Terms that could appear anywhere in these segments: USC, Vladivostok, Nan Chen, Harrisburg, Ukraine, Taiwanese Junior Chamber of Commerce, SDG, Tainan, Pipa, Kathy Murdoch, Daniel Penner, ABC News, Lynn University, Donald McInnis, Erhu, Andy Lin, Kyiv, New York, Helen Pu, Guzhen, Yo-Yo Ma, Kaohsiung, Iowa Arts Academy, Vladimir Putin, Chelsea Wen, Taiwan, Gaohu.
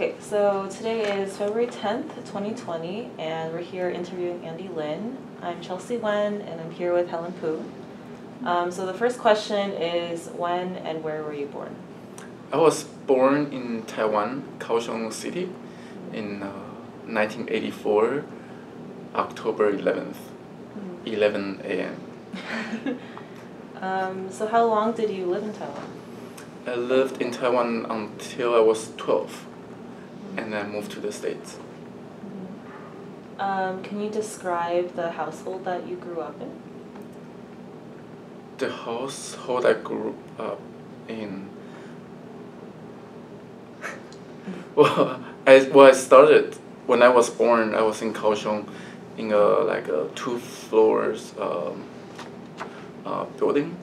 Okay, so today is February 10th, 2020, and we're here interviewing Andy Lin. I'm Chelsea Wen, and I'm here with Helen Pu. So the first question is, when and where were you born? I was born in Taiwan, Kaohsiung City, in 1984, October 11th, 11 a.m. So how long did you live in Taiwan? I lived in Taiwan until I was 12, and then moved to the States. Can you describe the household that you grew up in? The household I grew up in... Well, I started when I was born. I was in Kaohsiung, in a two-floors building,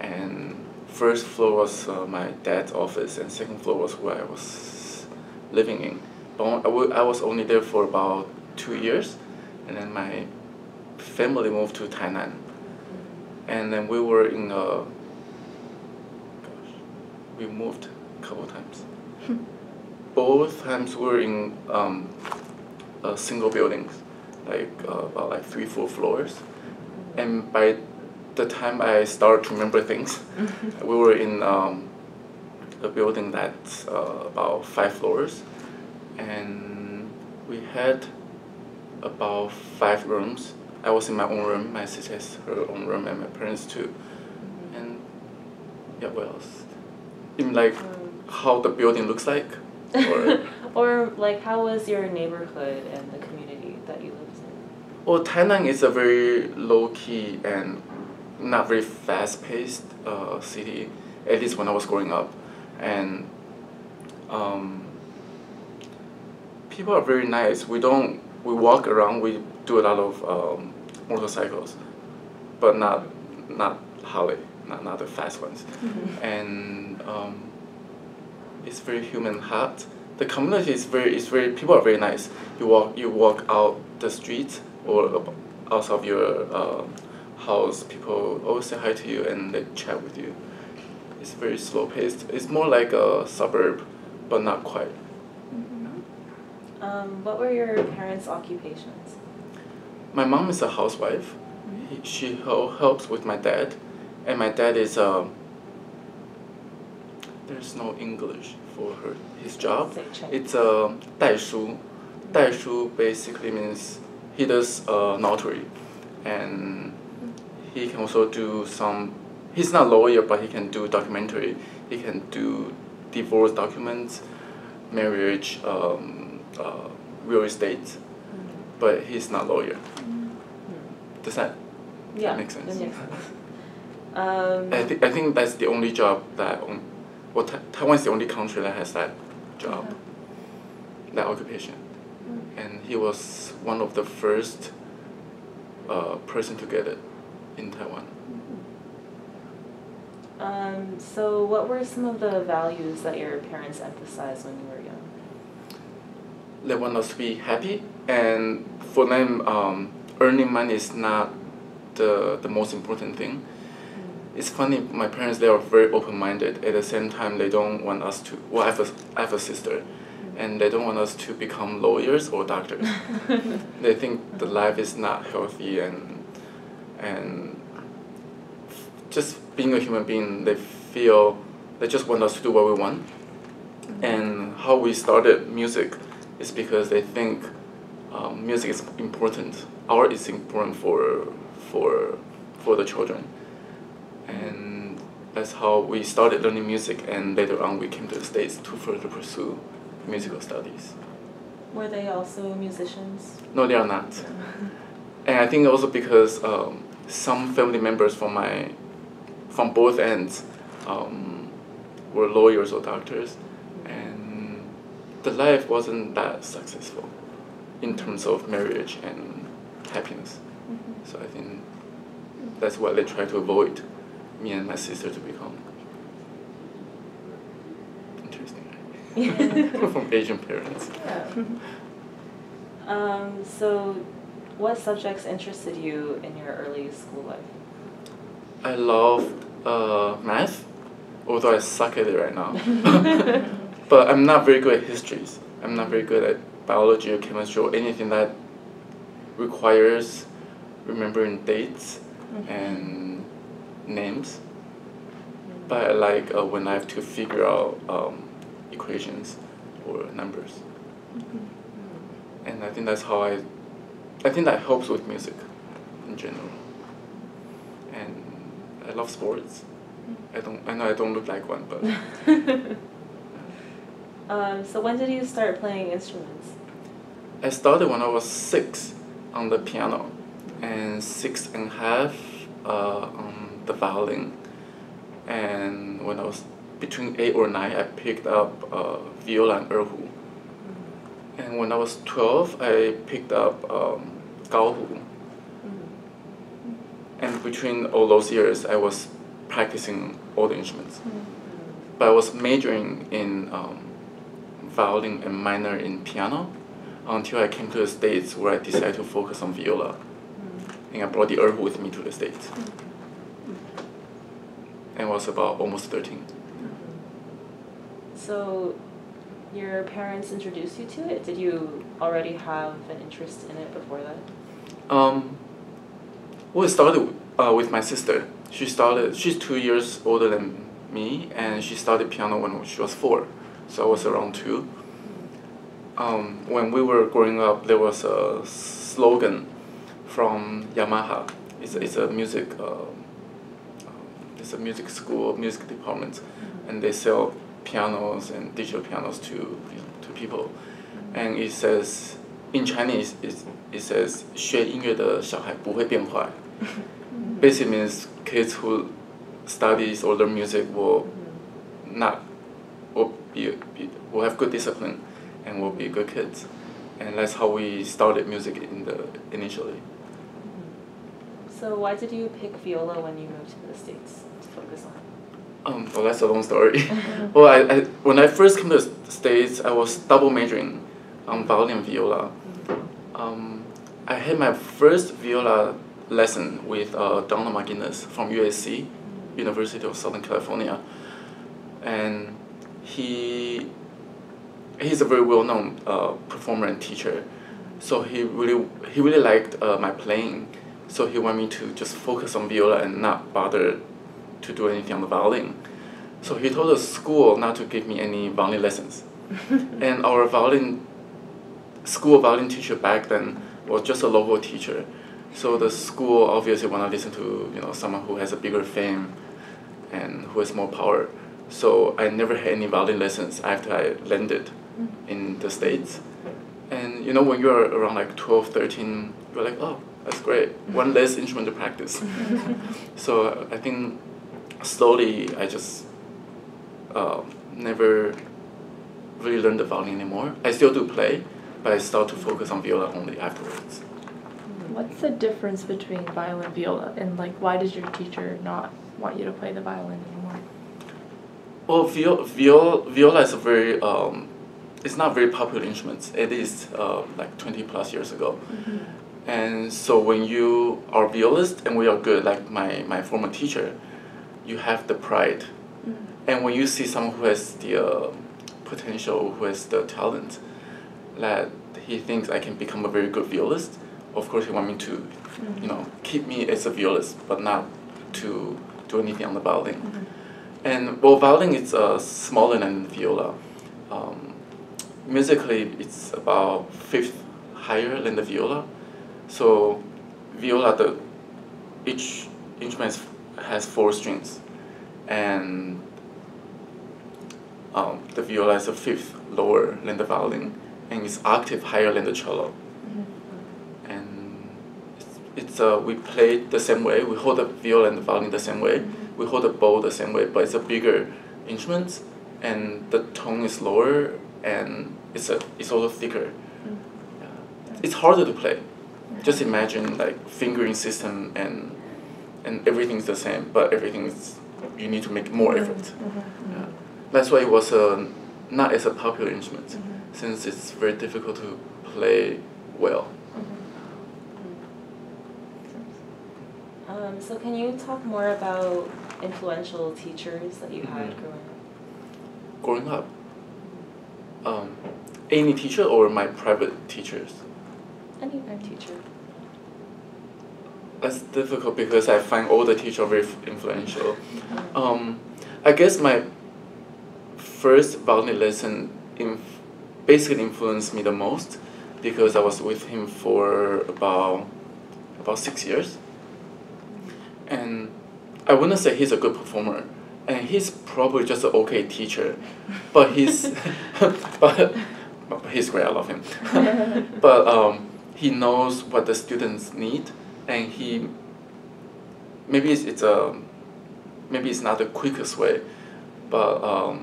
and first floor was my dad's office, and second floor was where I was living in. But I was only there for about 2 years, and then my family moved to Tainan, and then we were in we moved a couple times. Both times we were in single buildings, like about 3-4 floors, and by the time I started to remember things, we were in a building that's about 5 floors, and we had about 5 rooms. I was in my own room, my sister has her own room, and my parents too. And yeah, what else? In like how the building looks like. Or like, how was your neighborhood and the community that you lived in? Well, Tainan is a very low-key and not very fast-paced city, at least when I was growing up. And people are very nice. We walk around, we do a lot of motorcycles, but not highway, not the fast ones. And it's very human heart. The community is people are very nice. You walk out the street or outside of your house, people always say hi to you and they chat with you. It's very slow paced. It's more like a suburb, but not quite. What were your parents' occupations? My mom is a housewife. She helps with my dad, and my dad is there's no English for his job. It's a daishu. Daishu basically means he does notary, and he can also do some. He's not a lawyer, but he can do documentary. He can do divorce documents, marriage, real estate, but he's not a lawyer. Does that make sense? Yeah. I think that's the only job that. Well, Taiwan is the only country that has that job, that occupation. And he was one of the first person to get it in Taiwan. So what were some of the values that your parents emphasized when you were young? They want us to be happy, and for them, earning money is not the most important thing. It's funny, my parents, they are very open-minded. At the same time, they don't want us to... Well, I have a sister, and they don't want us to become lawyers or doctors. They think the life is not healthy, and just being a human being, they feel they just want us to do what we want. And how we started music is because they think music is important. Art is important for the children. And that's how we started learning music, and later on we came to the States to further pursue musical studies. Were they also musicians? No, they are not. And I think also because some family members from both ends were lawyers or doctors, and the life wasn't that successful in terms of marriage and happiness. So I think that's what they try to avoid me and my sister to become. Interesting, right? From Asian parents. Yeah. So what subjects interested you in your early school life? I loved math, although I suck at it right now. But I'm not very good at histories. I'm not very good at biology or chemistry or anything that requires remembering dates and names. But I like when I have to figure out equations or numbers. And I think that's how I think that helps with music in general. And I love sports. I know I don't look like one, but... So when did you start playing instruments? I started when I was 6 on the piano, and 6 and a half on the violin. And when I was between 8 or 9, I picked up viola and Erhu. And when I was 12, I picked up Gaohu. And between all those years, I was practicing all the instruments. But I was majoring in violin and minor in piano until I came to the States, where I decided to focus on viola. And I brought the Erhu with me to the States. And was about almost 13. So your parents introduced you to it? Did you already have an interest in it before that? Well, it started with my sister. She's 2 years older than me, and she started piano when she was 4. So I was around 2. When we were growing up, there was a slogan from Yamaha. It's a music school, music department, and they sell pianos and digital pianos to people. And it says, in Chinese, it says, 学音乐的小孩不会变坏. Basically means kids who studies or learn music will have good discipline and will be good kids. And that's how we started music initially. So why did you pick viola when you moved to the States to focus on? Well, that's a long story. Well, when I first came to the States, I was double majoring on violin and viola. I had my first viola lesson with Donald McInnis from USC, University of Southern California. And he's a very well-known performer and teacher. So he really liked my playing. So he wanted me to just focus on viola and not bother to do anything on the violin. So he told the school not to give me any violin lessons. And our violin teacher back then was just a local teacher. So the school obviously want to listen to someone who has a bigger fame and who has more power. So I never had any violin lessons after I landed in the States. And when you're around like 12, 13, you're like, oh, that's great. One less instrument to practice. So I think slowly I just never really learned the violin anymore. I still do play, but I start to focus on viola only afterwards. What's the difference between violin and viola, and why does your teacher not want you to play the violin anymore? Well, viola is a very it's not very popular instrument. It is like 20+ years ago, and so when you are violist and we are good, like my former teacher, you have the pride, and when you see someone who has the potential, who has the talent, that he thinks I can become a very good violist. Of course, he wanted me to, keep me as a violist, but not to do anything on the violin. And well, violin is smaller than viola. Musically, it's about 1/5 higher than the viola. So, viola, each instrument has 4 strings, and the viola is 1/5 lower than the violin, and it's octave higher than the cello. We play the same way. We hold the viola and the violin the same way. We hold the bow the same way, but it's a bigger instrument, and the tone is lower, and it's also thicker. It's harder to play. Just imagine fingering system, and everything's the same, but you need to make more effort. That's why it was not as a popular instrument, since it's very difficult to play well. So can you talk more about influential teachers that you had growing up? Any teacher or my private teachers? Any private teacher. That's difficult because I find all the teachers very influential. I guess my first violin lesson basically influenced me the most because I was with him for about 6 years. And I wouldn't say he's a good performer, and he's probably just an okay teacher, but he's but he's great. I love him. But he knows what the students need, and he maybe it's not the quickest way, but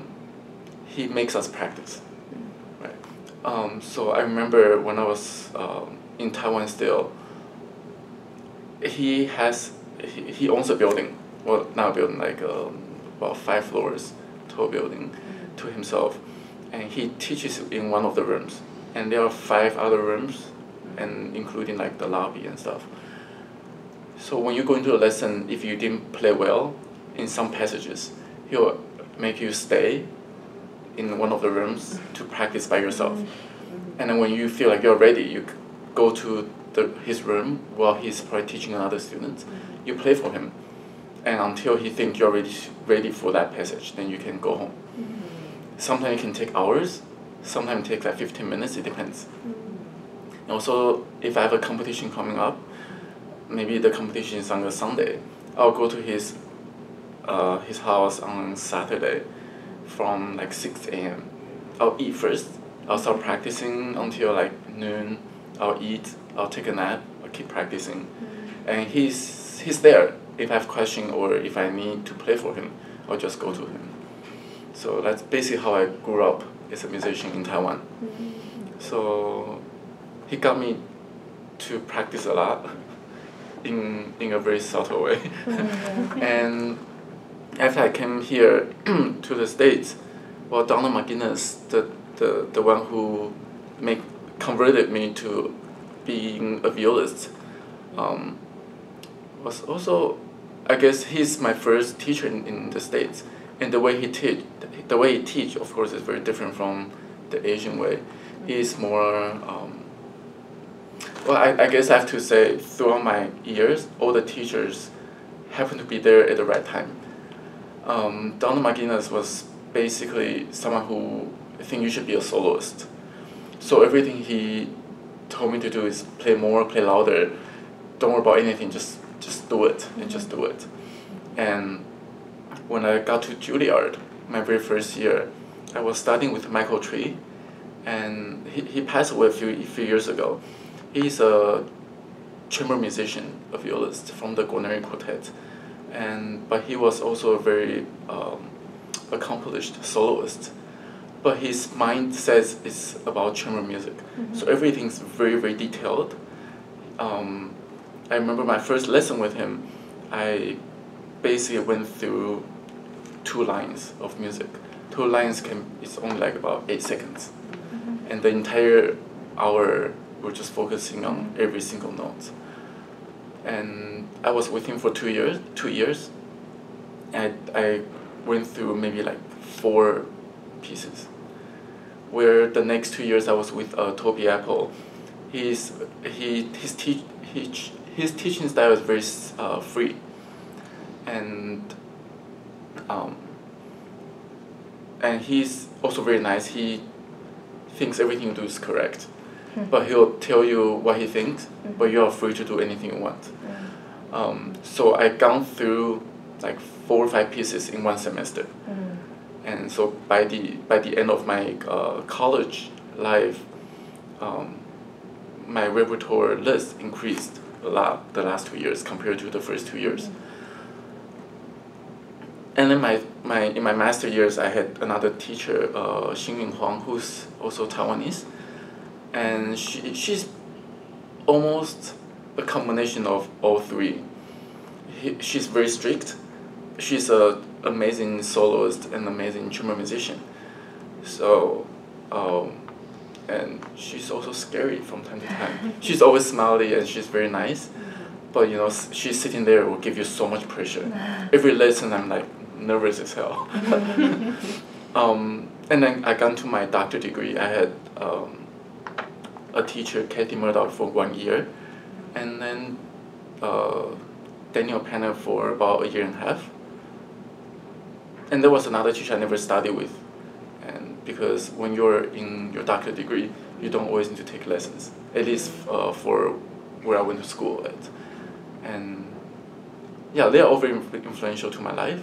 he makes us practice, right? So I remember when I was in Taiwan still. He owns a building, well, not a building, like about 5 floors tall building to himself, and he teaches in one of the rooms, and there are 5 other rooms, and including like the lobby and stuff. So when you go into a lesson, if you didn't play well in some passages, he'll make you stay in one of the rooms to practice by yourself, and then when you feel like you're ready, you go to his room while he's probably teaching another student. You play for him, and until he thinks you're ready for that passage, then you can go home. Sometimes it can take hours, sometimes it takes like 15 minutes, it depends. And also, if I have a competition coming up, maybe the competition is on a Sunday, I'll go to his house on Saturday from like 6 a.m. I'll eat first, I'll start practicing until like noon, I'll eat, I'll take a nap, I'll keep practicing. And he's there. If I have question or if I need to play for him, I'll just go to him. So that's basically how I grew up as a musician in Taiwan. So he got me to practice a lot in a very subtle way. And after I came here to the States, well, Donald McInnis, the one who converted me to being a violist, was also, I guess he's my first teacher in the States, and the way he teach, of course, is very different from the Asian way. He's more, well, I guess I have to say, throughout my years, all the teachers happened to be there at the right time. Donald McInnis was basically someone who I think you should be a soloist. So everything he told me to do is play more, play louder, don't worry about anything, just do it, and just do it. And when I got to Juilliard, my very first year, I was studying with Michael Tree, and he passed away a few years ago. He's a chamber musician, a violist from the Guarneri Quartet, but he was also a very accomplished soloist. But his mindset is about chamber music, so everything's very, very detailed. I remember my first lesson with him, I basically went through 2 lines of music. 2 lines it's only like about 8 seconds. And the entire hour, we're just focusing on every single note. And I was with him for 2 years. And I went through maybe like 4 pieces. Where the next 2 years I was with Toby Apple. His teaching style is very free, and he's also very nice. He thinks everything you do is correct, but he'll tell you what he thinks, but you are free to do anything you want. So I've gone through like 4 or 5 pieces in one semester, and so by the end of my college life, my repertoire list increased a lot the last 2 years compared to the first 2 years. And then in my master years, I had another teacher, Xin Yun Huang, who's also Taiwanese, and she's almost a combination of all three. She's very strict. She's an amazing soloist and amazing chamber musician. So. And she's also scary from time to time. She's always smiley and she's very nice, but you know, she's sitting there will give you so much pressure. Every lesson I'm like nervous as hell. And then I got to my doctorate degree. I had a teacher, Kathy Murdoch, for 1 year, and then Daniel Penner for about 1.5 years. And there was another teacher I never studied with, and because when you're in your doctorate degree, you don't always need to take lessons, at least for where I went to school at. And yeah, they are all very influential to my life.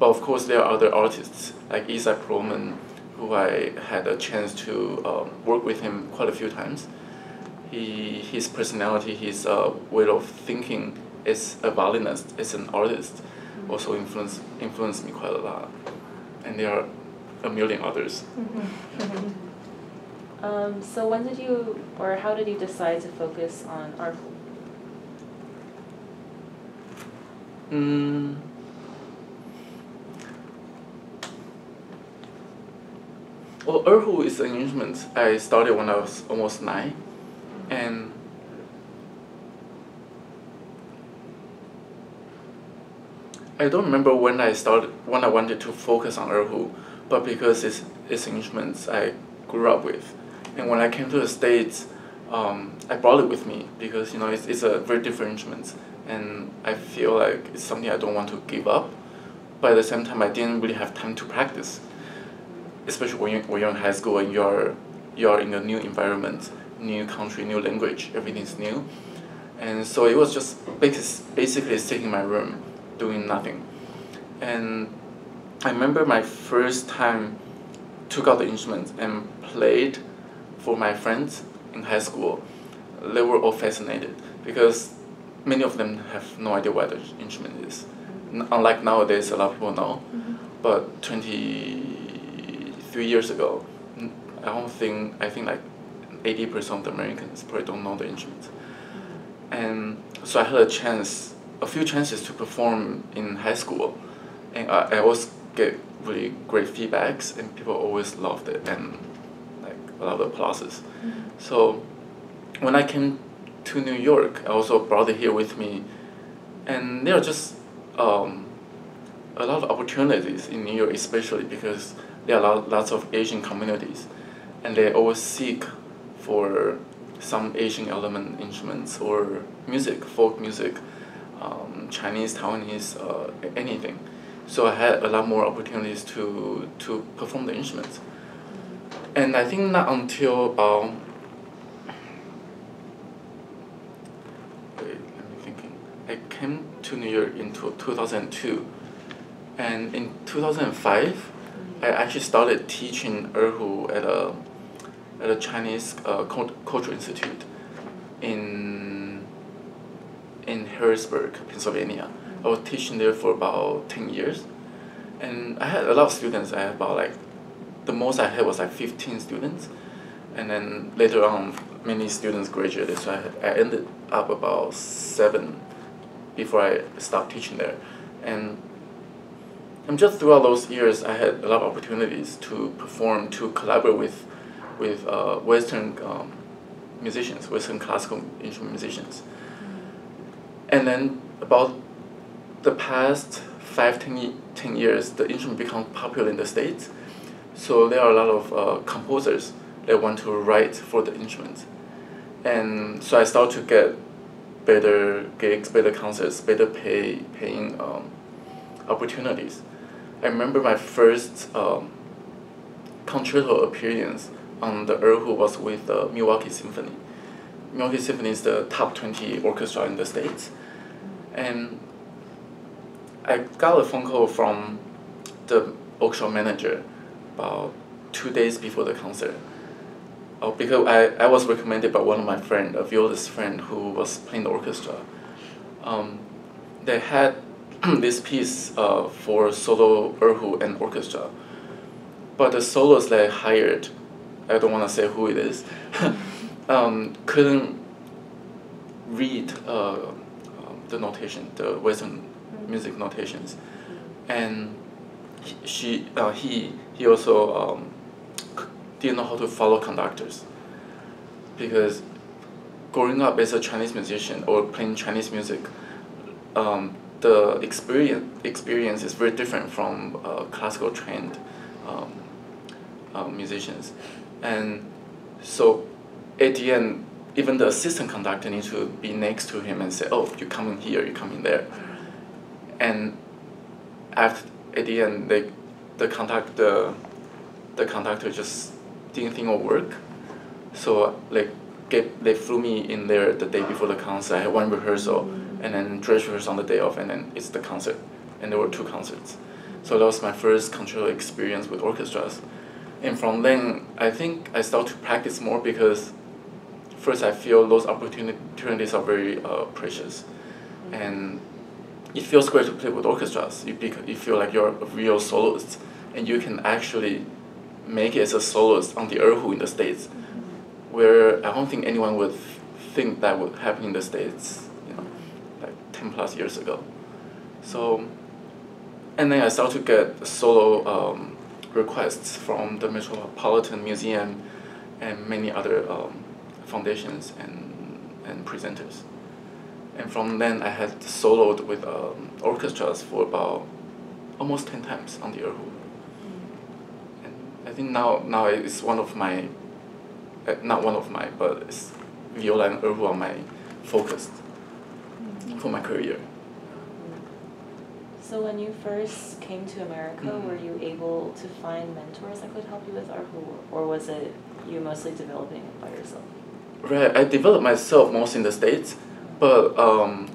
But of course, there are other artists, like Isaac Perlman, who I had a chance to work with him quite a few times. His personality, his way of thinking as a violinist, as an artist, also influenced me quite a lot. And there are a million others. Mm-hmm. Mm-hmm. So when did you, or how did you decide to focus on art? Well, Erhu is an instrument I started when I was almost 9, and I don't remember when I wanted to focus on Erhu, but because it's an instrument I grew up with, and when I came to the States, I brought it with me because, you know, it's a very different instrument, and I feel like it's something I don't want to give up, but at the same time I didn't really have time to practice. Especially when you're in high school and you're in a new environment, new country, new language, everything's new. And so it was just basically sitting in my room, doing nothing. And I remember my first time took out the instrument and played for my friends in high school. They were all fascinated because many of them have no idea what the instrument is. Unlike nowadays, a lot of people know, but 23 years ago, I think like 80% of the Americans probably don't know the instrument. And so I had a few chances to perform in high school, and I always get really great feedbacks, and people always loved it, and like a lot of applauses. So when I came to New York, I also brought it here with me, and there are just a lot of opportunities in New York, especially because there are lots of Asian communities, and they always seek for some Asian element instruments or music, folk music, Chinese, Taiwanese, anything. So I had a lot more opportunities to perform the instruments. And I think not until about, I came to New York in 2002, and in 2005, I actually started teaching Erhu at a Chinese cultural institute in Harrisburg, Pennsylvania. I was teaching there for about 10 years, and I had a lot of students. I had about, like, the most I had was like 15 students, and then later on many students graduated. So I ended up about 7 before I stopped teaching there, and just throughout those years, I had a lot of opportunities to perform, to collaborate with Western musicians, Western classical instrument musicians. And then about the past 5-10 years, the instrument became popular in the States. So there are a lot of composers that want to write for the instrument. And so I started to get better gigs, better concerts, better paying opportunities. I remember my first concerto appearance on the Erhu was with the Milwaukee Symphony. Milwaukee Symphony is the top 20 orchestra in the States. And I got a phone call from the orchestra manager about 2 days before the concert. Because I was recommended by one of my friends, a violist friend who was playing the orchestra. They had this piece for solo, Erhu, and orchestra. But the solos they hired, I don't want to say who it is, couldn't read the notation, the Western music notations. And he also didn't know how to follow conductors. Because growing up as a Chinese musician or playing Chinese music, the experience is very different from classical trained musicians. And so at the end, even the assistant conductor needs to be next to him and say, oh, you come in here, you come in there. And after, at the end, the conductor just didn't think it would work. So like, they flew me in there the day before the concert. I had one rehearsal, and then dress rehearsal on the day off, and then it's the concert. And there were two concerts. So that was my first concerto experience with orchestras. And from then, I think I started to practice more because first I feel those opportunities are very precious. And it feels great to play with orchestras. You feel like you're a real soloist, and you can actually make it as a soloist on the Erhu in the States, where I don't think anyone would think that would happen in the States, you know, like 10+ years ago. So, and then I started to get solo requests from the Metropolitan Museum and many other foundations and presenters. And from then I had soloed with orchestras for about almost 10 times on the Erhu. And I think now it's one of my, not one of my, but it's viola and Erhu are my focus for my career. So when you first came to America, were you able to find mentors that could help you with Erhu, or was it you mostly developing it by yourself? Right, I developed myself most in the States, but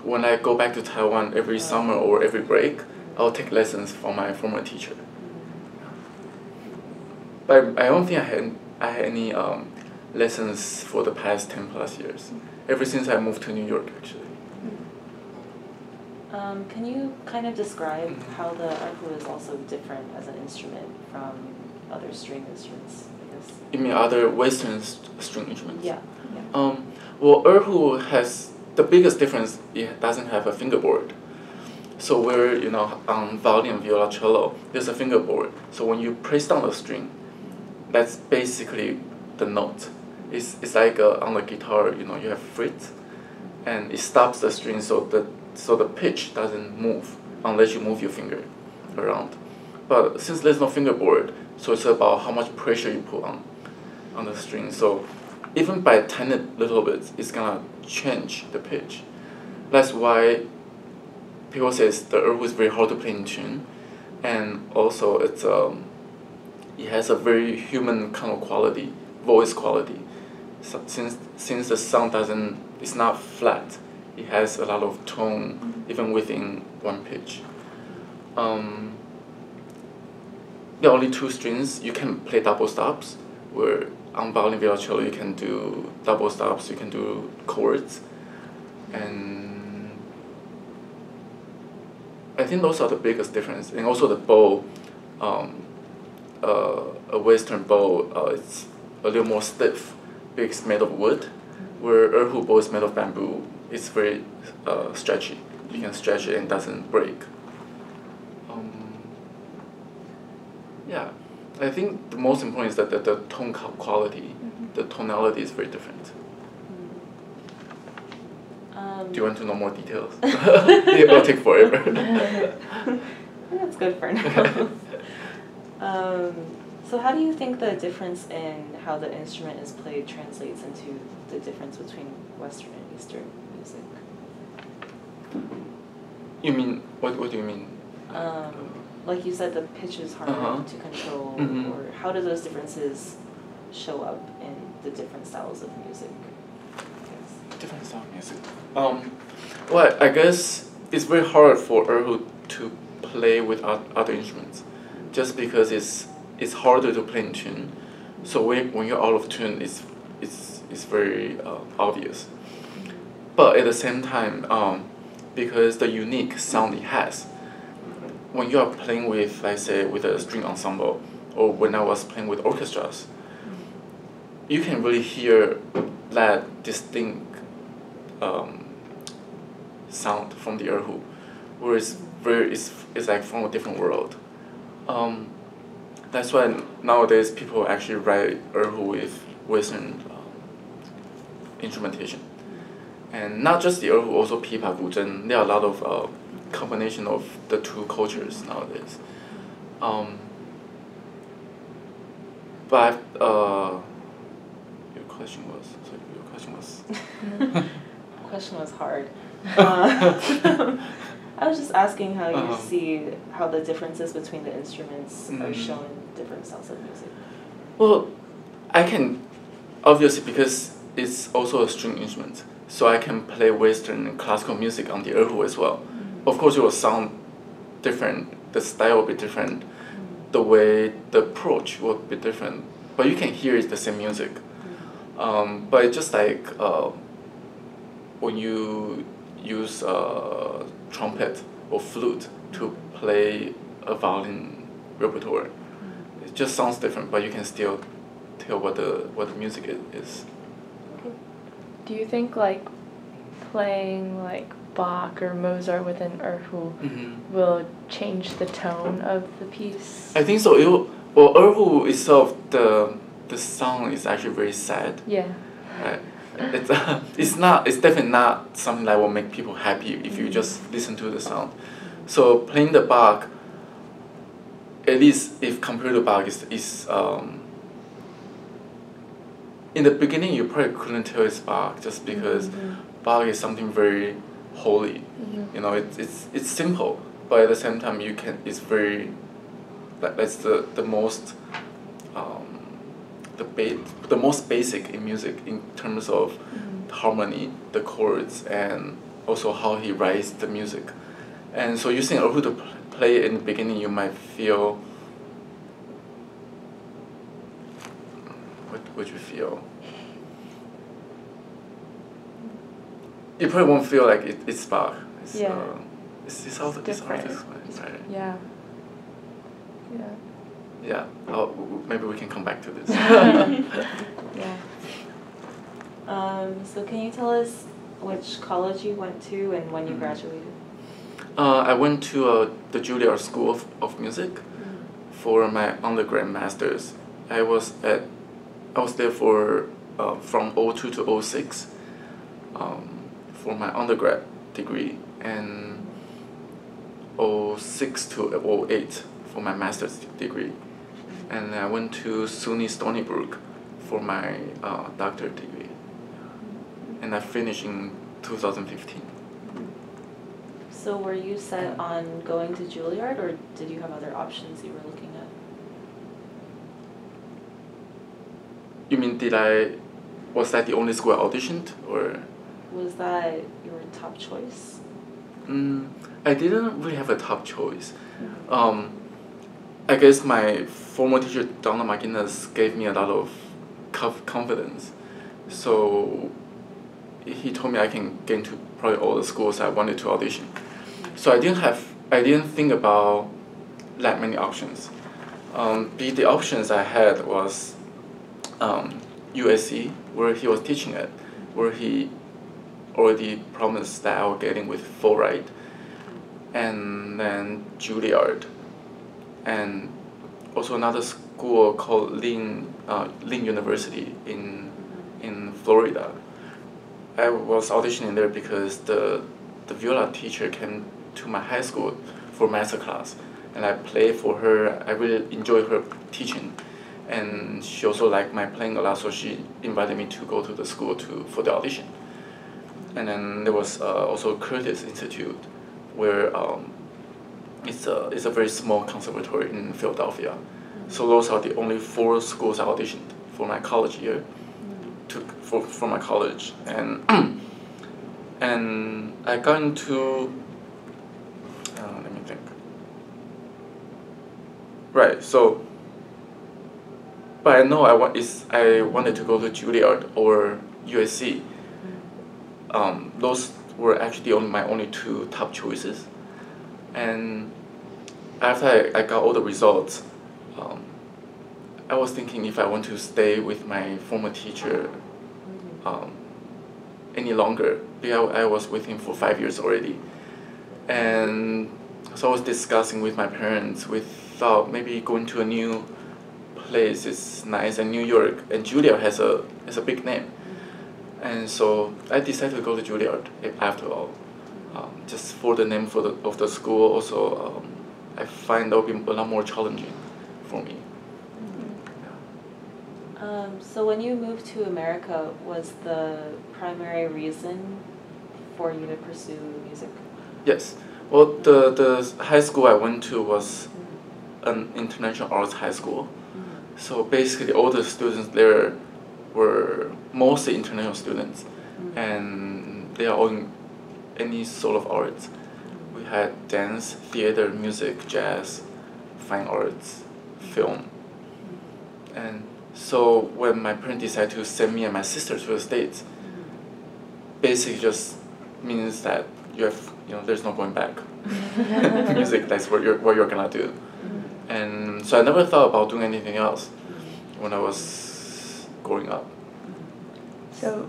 when I go back to Taiwan every summer or every break, I'll take lessons from my former teacher. But I don't think I had any lessons for the past 10+ years, ever since I moved to New York, actually. Can you kind of describe how the Erhu is also different as an instrument from other string instruments, I guess? You mean other Western string instruments? Yeah. Well, Erhu has, the biggest difference, it doesn't have a fingerboard. So where, you know, on violin, viola, cello, there's a fingerboard. So when you press down the string, that's basically the note. It's like on the guitar, you know, you have frets, and it stops the string so that the pitch doesn't move unless you move your finger around. But since there's no fingerboard, so it's about how much pressure you put on the string. So even by tiny little bits, it's gonna change the pitch. That's why people say the Erhu is very hard to play in tune, and also it's it has a very human kind of quality, voice quality. So since the sound doesn't, it's not flat. It has a lot of tone, even within one pitch. There are only two strings. You can play double stops, where on violin, violoncello, you can do double stops, you can do chords. And I think those are the biggest difference. And also the bow, a Western bow, it's a little more stiff. It's made of wood, where Erhu bow is made of bamboo. It's very stretchy. You can stretch it and it doesn't break. Yeah, I think the most important is that the tone quality, the tonality is very different. Do you want to know more details? It will take forever. That's good for now. So how do you think the difference in how the instrument is played translates into the difference between Western and Eastern music? You mean, what do you mean? Like you said, the pitch is hard to control, or how do those differences show up in the different styles of music? Different style of music. Well, I guess it's very hard for Erhu to play with other instruments, just because it's harder to play in tune. So when you're out of tune, it's very obvious. But at the same time, because the unique sound it has, when you are playing with, I say, with a string ensemble, or when I was playing with orchestras, you can really hear that distinct sound from the Erhu, where it's like from a different world. That's why nowadays people actually write Erhu with Western instrumentation. And not just the Erhu, also pipa, guzhen. There are a lot of combination of the two cultures nowadays. But your question was. Question was hard. I was just asking how you see how the differences between the instruments are shown in different styles of music. Well, I can, obviously, because it's also a string instrument, so I can play Western and classical music on the erhu as well. Of course, it will sound different, the style will be different, the way, the approach will be different, but you can hear it's the same music. But it's just like when you use trumpet or flute to play a violin repertoire, it just sounds different, but you can still tell what the music is. Do you think like playing like Bach or Mozart with an erhu will change the tone of the piece? I think so. It will, well, erhu itself, the sound is actually very sad. Yeah. Right. It's definitely not something that will make people happy if you just listen to the sound. So playing the Bach, at least if compared to Bach, is in the beginning you probably couldn't tell it's Bach just because Bach is something very holy. You know, it's simple, but at the same time you can, it's very, that's the most the most basic in music in terms of harmony, the chords, and also how he writes the music. And so using erhu to play in the beginning, you might feel, what would you feel? You probably won't feel like it's Bach. Yeah. It's all different. Right? Yeah. Yeah. Yeah, maybe we can come back to this. Yeah. So can you tell us which college you went to and when you graduated? I went to the Juilliard School of Music for my undergrad master's. I was there for from 2002 to 2006 for my undergrad degree, and 2006 to 2008 for my master's degree. And I went to SUNY Stony Brook for my doctorate degree. And I finished in 2015. So were you set on going to Juilliard, or did you have other options you were looking at? You mean was that the only school I auditioned, or? Was that your top choice? I didn't really have a top choice. I guess my former teacher, Donald McInnis, gave me a lot of confidence. So he told me I can get into probably all the schools I wanted to audition. So I didn't think about that many options. The options I had was USC, where he was teaching at, where he already promised that I would get in with full ride, and then Juilliard, and also another school called Lynn University in Florida. I was auditioning there because the viola teacher came to my high school for master class, and I played for her. I really enjoyed her teaching, and she also liked my playing a lot, so she invited me to go to the school for the audition. And then there was also Curtis Institute, where it's a very small conservatory in Philadelphia. So those are the only four schools I auditioned for my college year, for my college, and I got into let me think. Right, so but I know I wanted to go to Juilliard or USC. Those were actually my only two top choices. And after I got all the results, I was thinking if I want to stay with my former teacher any longer, because I was with him for 5 years already. And so I was discussing with my parents, we thought maybe going to a new place is nice, and New York, and Juilliard has a big name. And so I decided to go to Juilliard after all, just for the name of the school. Also, I find that would be a lot more challenging for me. So when you moved to America, was the primary reason for you to pursue music? Yes. Well, the high school I went to was an international arts high school. Mm-hmm. So basically all the students there were mostly international students, mm-hmm. and they are all in any sort of arts. We had dance, theater, music, jazz, fine arts, film. And so when my parents decided to send me and my sister to the States, basically just means that you have, you know, there's no going back. Music, that's what you're gonna do. And so I never thought about doing anything else when I was growing up. So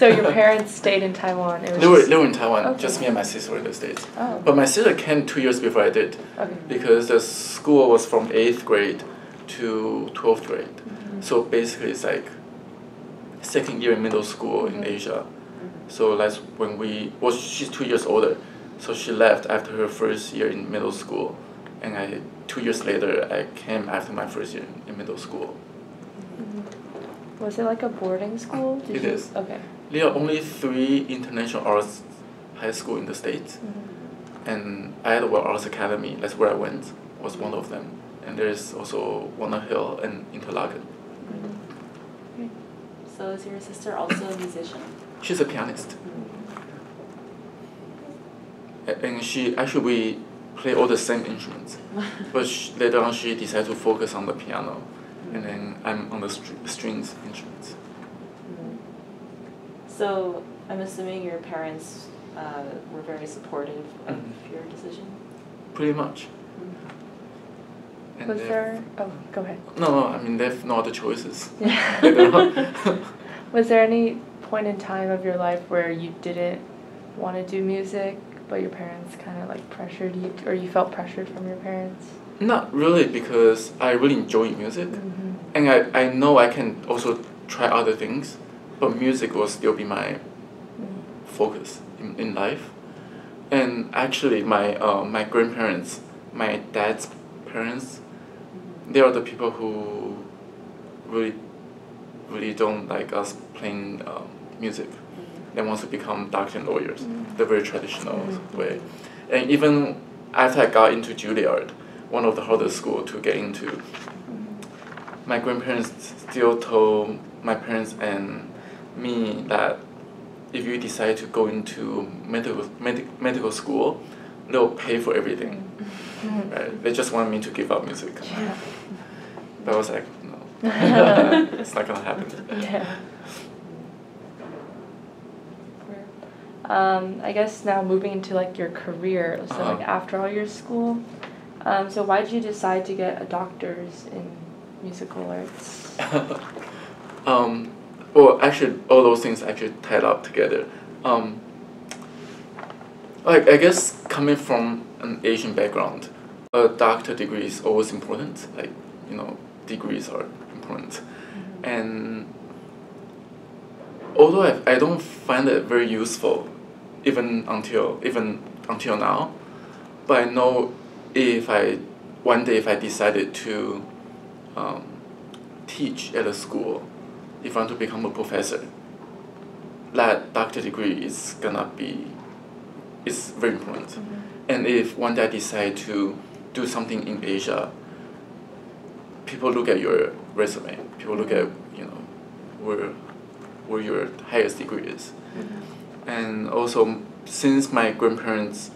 your parents stayed in Taiwan? They were in Taiwan, okay. Just me and my sister were in the States. Oh. But my sister came 2 years before I did, okay. Because the school was from 8th grade to 12th grade. Mm-hmm. So basically it's like second year in middle school, mm-hmm. in Asia. Mm-hmm. So that's when she's 2 years older, so she left after her first year in middle school, and 2 years later I came after my first year in middle school. Was it like a boarding school? It is. Okay. There are only 3 international arts high school in the States. Mm-hmm. And Iowa Arts Academy, that's where I went, was one of them. And there's also Walnut Hill and Interlaken. Mm-hmm. Okay. So is your sister also a musician? She's a pianist. Mm-hmm. And we play all the same instruments. But later on she decided to focus on the piano. And then I'm on the strings instruments. Mm-hmm. So I'm assuming your parents were very supportive of your decision? Pretty much. Mm-hmm. And go ahead. No, I mean, they have no other choices. Yeah. Was there any point in time of your life where you didn't want to do music, but your parents kind of like pressured you, or you felt pressured from your parents? Not really, because I really enjoy music, mm-hmm. and I know I can also try other things, but music will still be my focus in life. And actually my grandparents, my dad's parents, they are the people who really don't like us playing music. They want to become doctors and lawyers, the very traditional way. And even after I got into Juilliard, one of the hardest schools to get into, my grandparents still told my parents and me that if you decide to go into medical school, they'll pay for everything. Mm-hmm. Right? They just want me to give up music. Yeah. But I was like, no, it's not gonna happen. Yeah. I guess now moving into like your career, so like after all your school. So why did you decide to get a doctor's in musical arts? Well, actually, all those things actually tied up together. Like I guess coming from an Asian background, a doctor degree is always important. Like, you know, degrees are important, mm-hmm. and although I don't find it very useful, even until now, but I know. If I decided to teach at a school, if I want to become a professor, that doctor degree is gonna be, it's very important. Mm-hmm. And if one day I decide to do something in Asia, people look at your resume. People look at, you know, where your highest degree is. Mm-hmm. And also, since my grandparents,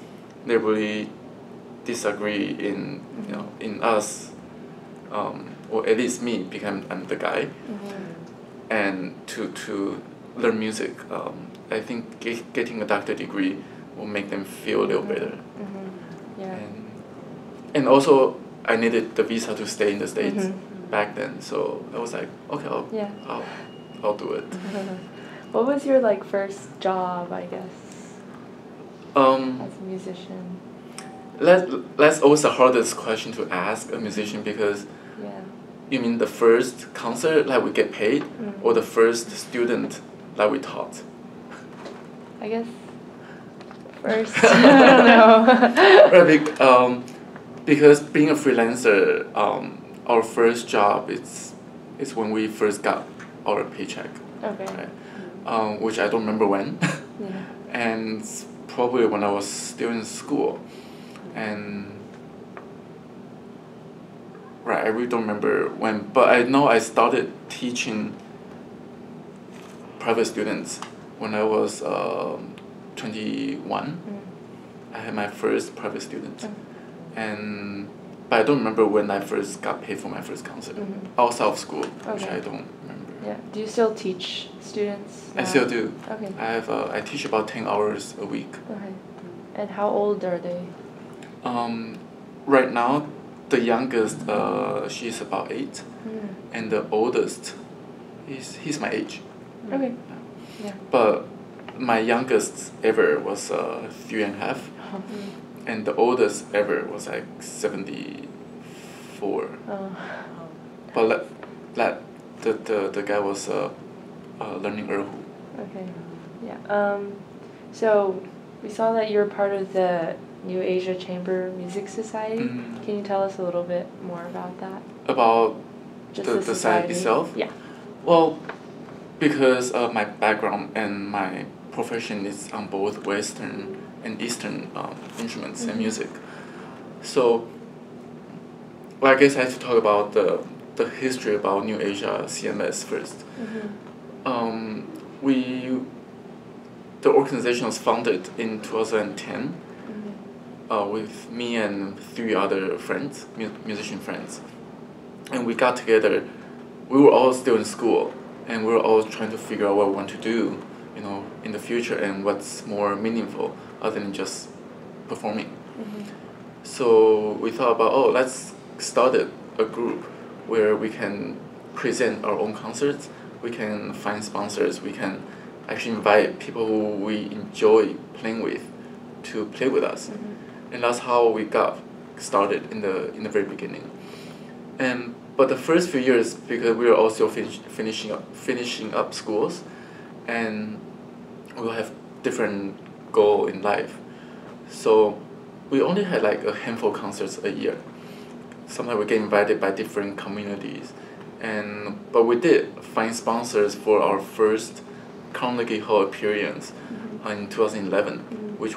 they really disagree in, you know, in us, or at least me, because I'm the guy, mm-hmm. and to learn music, I think getting a doctor degree will make them feel a little better. Mm-hmm. Yeah. And also I needed the visa to stay in the States, mm-hmm. back then, so I was like, okay, I'll do it. What was your like first job, I guess, as a musician? That's always the hardest question to ask a musician, because you mean the first concert that we get paid, mm-hmm. or the first student that we taught? I guess first. Right, because being a freelancer, our first job, it's is when we first got our paycheck. Okay. Right? Which I don't remember when. Yeah. And probably when I was still in school. And right, I really don't remember when, but I know I started teaching private students when I was 21. Mm. I had my first private student. Mm. And but I don't remember when I first got paid for my first concert. Mm-hmm. Outside of school, okay. Which I don't remember. Yeah. Do you still teach students now? I still do. Okay. I have I teach about 10 hours a week. Okay. And how old are they? Right now, the youngest, she's about 8. Mm. And the oldest, he's my age. Okay. Yeah. Yeah. But my youngest ever was 3.5. Oh. And the oldest ever was like 74. Oh. But the guy was learning Erhu. Okay, yeah. So we saw that you're part of the New Asia Chamber Music Society. Mm-hmm. Can you tell us a little bit more about that? About the society itself? Yeah. Well, because my background and my profession is on both Western and Eastern instruments and music. So, well, I guess I have to talk about the history about New Asia CMS first. Mm-hmm. The organization was founded in 2010 with me and 3 other friends, musician friends. And we got together, we were all still in school, and we were all trying to figure out what we want to do, you know, in the future and what's more meaningful other than just performing. Mm-hmm. So we thought about, oh, let's start a group where we can present our own concerts, we can find sponsors, we can actually invite people who we enjoy playing with to play with us. Mm-hmm. And that's how we got started in the very beginning. But the first few years, because we were also finishing up schools, and we'll have different goal in life. So we only had like a handful of concerts a year. Sometimes we get invited by different communities. But we did find sponsors for our first Carnegie Hall appearance. Mm-hmm. In 2011, mm-hmm. which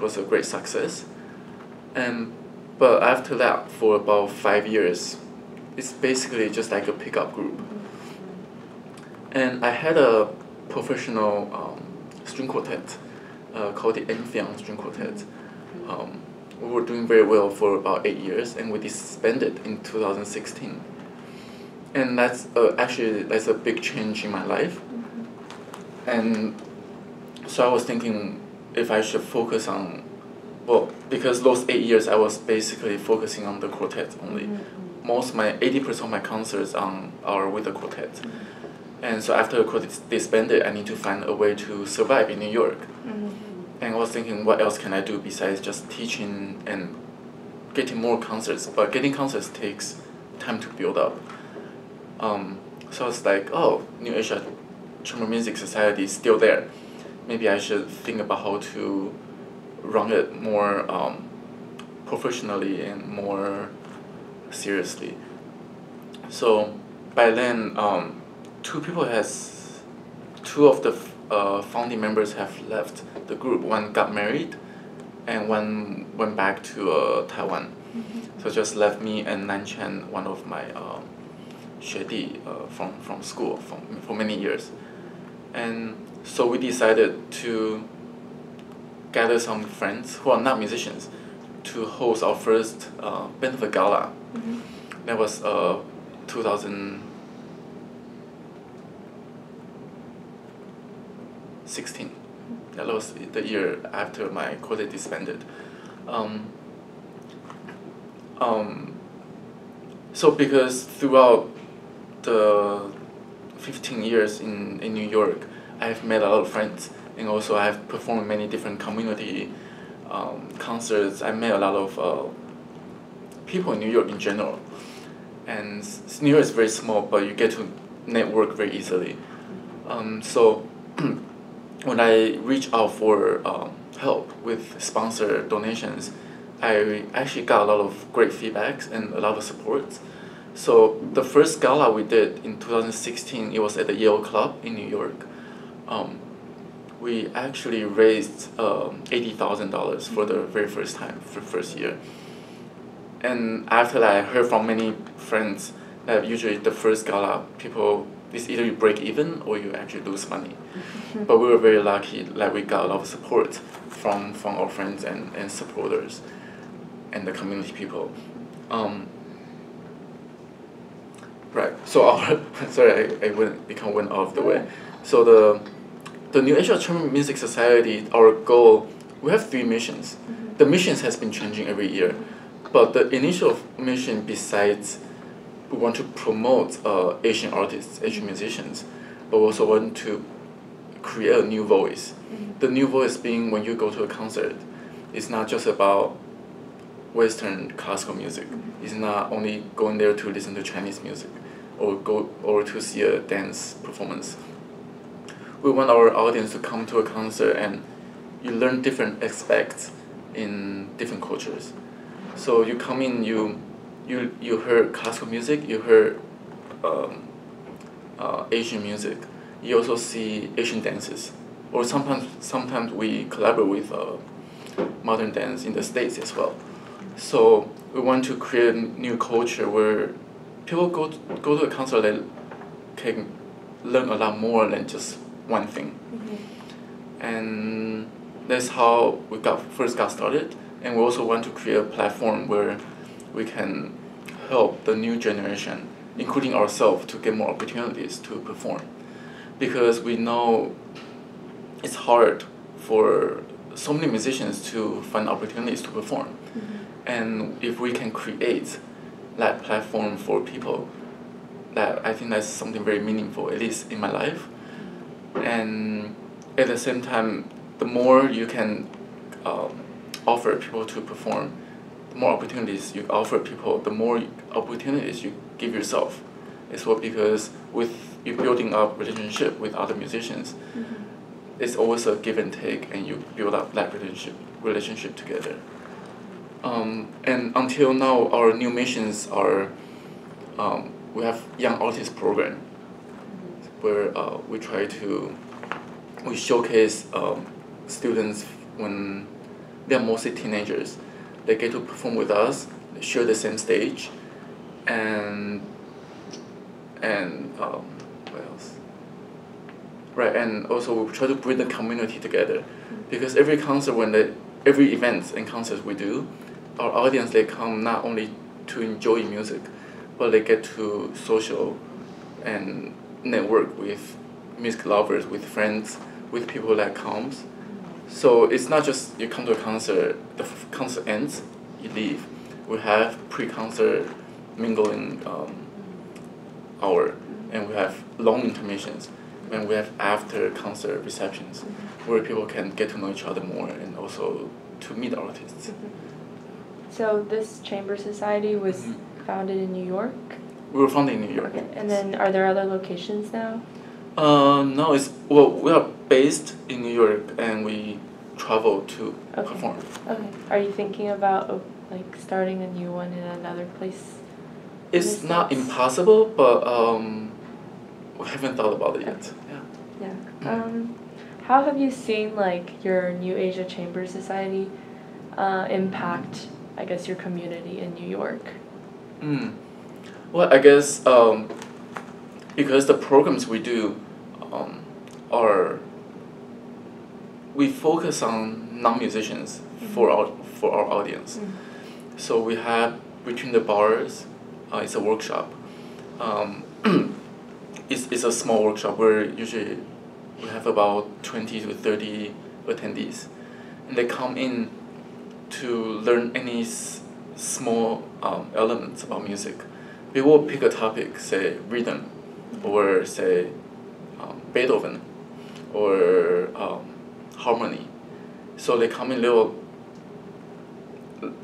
was a great success. But after that, for about 5 years, it's basically just like a pickup group. And I had a professional string quartet called the Amphion String Quartet. We were doing very well for about 8 years, and we disbanded in 2016. And that's a big change in my life. Mm-hmm. And so I was thinking if I should focus on, well, because those 8 years I was basically focusing on the quartet only. Mm-hmm. 80% of my concerts are with the quartet. Mm-hmm. And so after the quartet disbanded, I need to find a way to survive in New York. Mm-hmm. And I was thinking, what else can I do besides just teaching and getting more concerts? But getting concerts takes time to build up. So I was like, oh, New Asia Chamber Music Society is still there. Maybe I should think about how to run it more professionally and more seriously. So by then, two of the founding members have left the group. One got married, and one went back to Taiwan. Mm-hmm. So just left me and Nan Chen, one of my Xuedi from school for many years. And so we decided to gather some friends who are not musicians to host our first benefit gala. Mm-hmm. That was 2016. That was the year after my quartet disbanded. So because throughout the 15 years in New York, I have met a lot of friends, and also I have performed many different community concerts. I met a lot of people in New York in general. And New York is very small, but you get to network very easily. So when I reached out for help with sponsor donations, I actually got a lot of great feedbacks and a lot of support. So the first gala we did in 2016, it was at the Yale Club in New York. We actually raised $80,000 for the very first time, for the first year. And after that, I heard from many friends that usually the first gala, people, it's either you break even or you actually lose money. But we were very lucky that we got a lot of support from our friends and supporters and the community people. Right, so our, sorry, I went, it kind of went off the way. So the New Asia Chamber Music Society, our goal, we have three missions. The missions has been changing every year, but the initial mission besides, we want to promote Asian artists, Asian musicians, but we also want to create a new voice. The new voice being when you go to a concert, it's not just about Western classical music. It's not only going there to listen to Chinese music or go or to see a dance performance. We want our audience to come to a concert and you learn different aspects in different cultures. So you come in, you heard classical music, you heard Asian music. You also see Asian dances, or sometimes we collaborate with modern dance in the States as well. So we want to create a new culture where people go to a concert that can learn a lot more than just one thing. And that's how we first got started. And we also want to create a platform where we can help the new generation, including ourselves, to get more opportunities to perform. Because we know it's hard for so many musicians to find opportunities to perform. And if we can create that platform for people, that I think that's something very meaningful, at least in my life. And at the same time, the more you can offer people to perform, the more opportunities you offer people, the more opportunities you give yourself as well, because with you building up relationship with other musicians, it's always a give and take, and you build up that relationship together. And until now, our new missions are, we have young artist program, where we showcase students when they're mostly teenagers. They get to perform with us, they share the same stage, and what else? Right, and also we try to bring the community together, because every concert, every events and concerts we do, our audience, they come not only to enjoy music, but they get to social and network with music lovers, with friends, with people that comes. So it's not just you come to a concert, the concert ends, you leave. We have pre-concert mingling hour, and we have long intermissions, and we have after-concert receptions, where people can get to know each other more and also to meet artists. So this chamber society was founded in New York? We were founded in New York. Okay. And then are there other locations now? No, well, we are based in New York and we travel to perform. Okay. Are you thinking about like starting a new one in another place? It's not impossible, but we haven't thought about it yet. How have you seen like your New Asia Chamber Society impact, I guess, your community in New York? Well, I guess because the programs we do we focus on non-musicians for our audience. So we have Between the Bars, it's a workshop. It's a small workshop where usually we have about 20 to 30 attendees, and they come in to learn any small elements about music. We will pick a topic, say rhythm, or say Beethoven, or harmony. So they come in,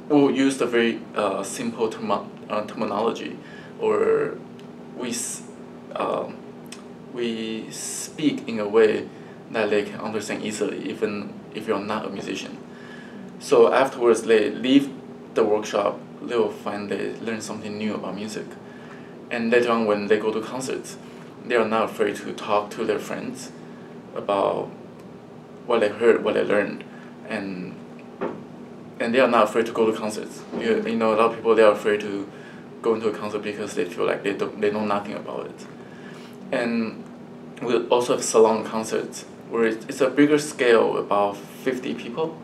we'll use the very simple terminology, or we speak in a way that they can understand easily, even if you're not a musician. So afterwards, they leave the workshop, they will learn something new about music. And later on, when they go to concerts, they are not afraid to talk to their friends about what they heard, what they learned, and they are not afraid to go to concerts. You know, a lot of people, they are afraid to go into a concert because they feel like they know nothing about it. And we also have salon concerts, where it's a bigger scale, about 50 people,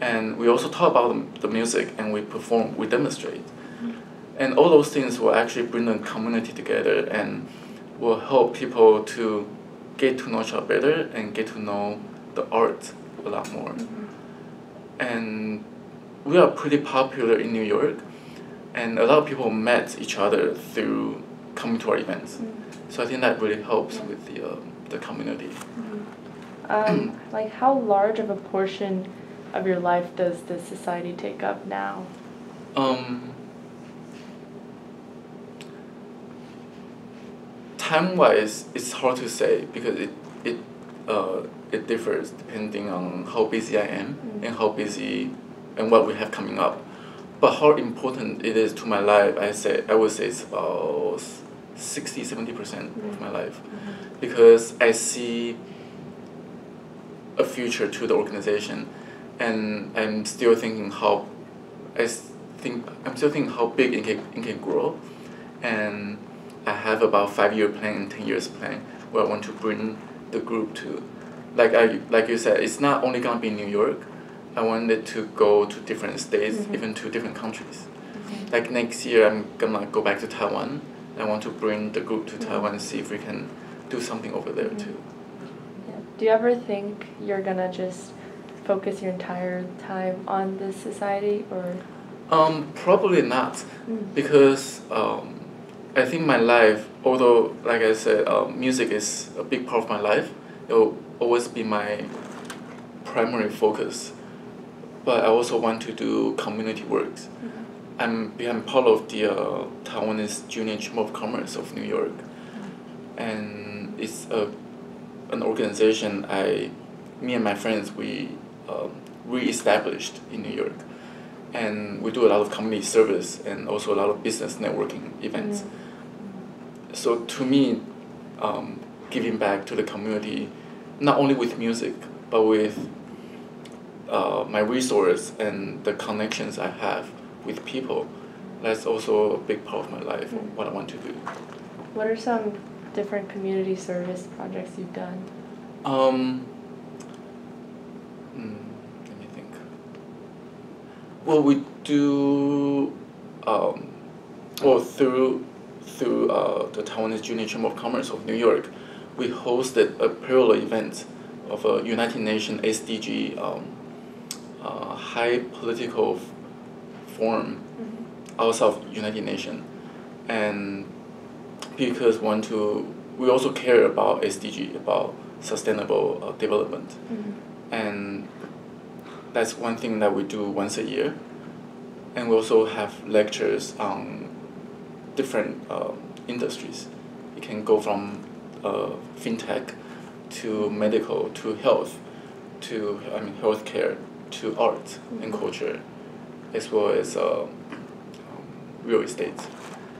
and we also talk about the music, and we perform, we demonstrate. And all those things will actually bring the community together and will help people to get to know each other better and get to know the art a lot more. And we are pretty popular in New York, and a lot of people met each other through coming to our events. So I think that really helps with the community. Like, how large of a portion of your life does the society take up now? Time-wise, it's hard to say because it differs depending on how busy I am and how busy and what we have coming up. But how important it is to my life, I would say it's about 60-70% of my life, because I see a future to the organization, and I'm still thinking how big it can grow, and I have about 5-year plan and 10-year plan where I want to bring the group to. Like you said, it's not only going to be New York. I wanted to go to different states, even to different countries. Like next year, I'm going to go back to Taiwan. I want to bring the group to Taiwan and see if we can do something over there too. Do you ever think you're going to just focus your entire time on this society? Or? Probably not, because I think my life, although, like I said, music is a big part of my life, it will always be my primary focus. But I also want to do community works. I'm part of the Taiwanese Junior Chamber of Commerce of New York. And it's an organization me and my friends, we re-established in New York. And we do a lot of community service and also a lot of business networking events. So to me, giving back to the community, not only with music, but with my resource and the connections I have with people, that's also a big part of my life, what I want to do. What are some different community service projects you've done? Let me think. Well, we do, well, through the Taiwanese Junior Chamber of Commerce of New York, we hosted a parallel event of a United Nations SDG high political forum outside of United Nations. And because we also care about SDG, about sustainable development. And that's one thing that we do once a year. And we also have lectures on different industries. It can go from fintech to medical, to health, to healthcare, to art and culture, as well as real estate.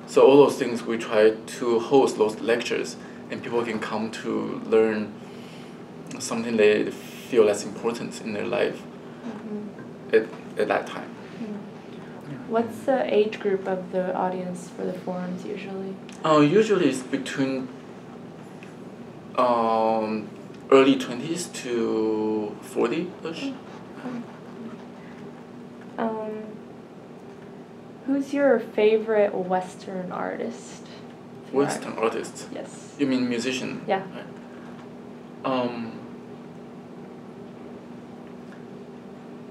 So all those things, we try to host those lectures, and people can come to learn something they feel that's important in their life at that time. What's the age group of the audience for the forums usually? Usually it's between early 20s to 40-ish. Who's your favorite Western artist? Western artist? Yes. You mean musician? Yeah. Right.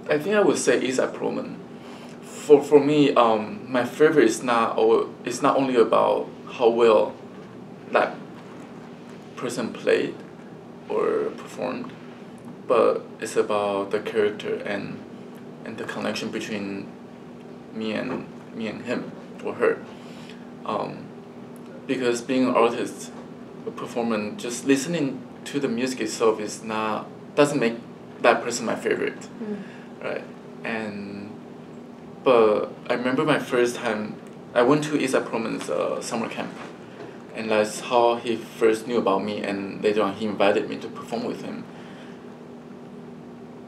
I think I would say Isaac Perlman. For me, my favorite is not only about how well that person played or performed, but it's about the character and the connection between me and him or her. Because being an artist, a performer, just listening to the music itself doesn't make that person my favorite, right? But I remember my first time I went to Isaac Perlman's summer camp, and that's how he first knew about me, and later on he invited me to perform with him.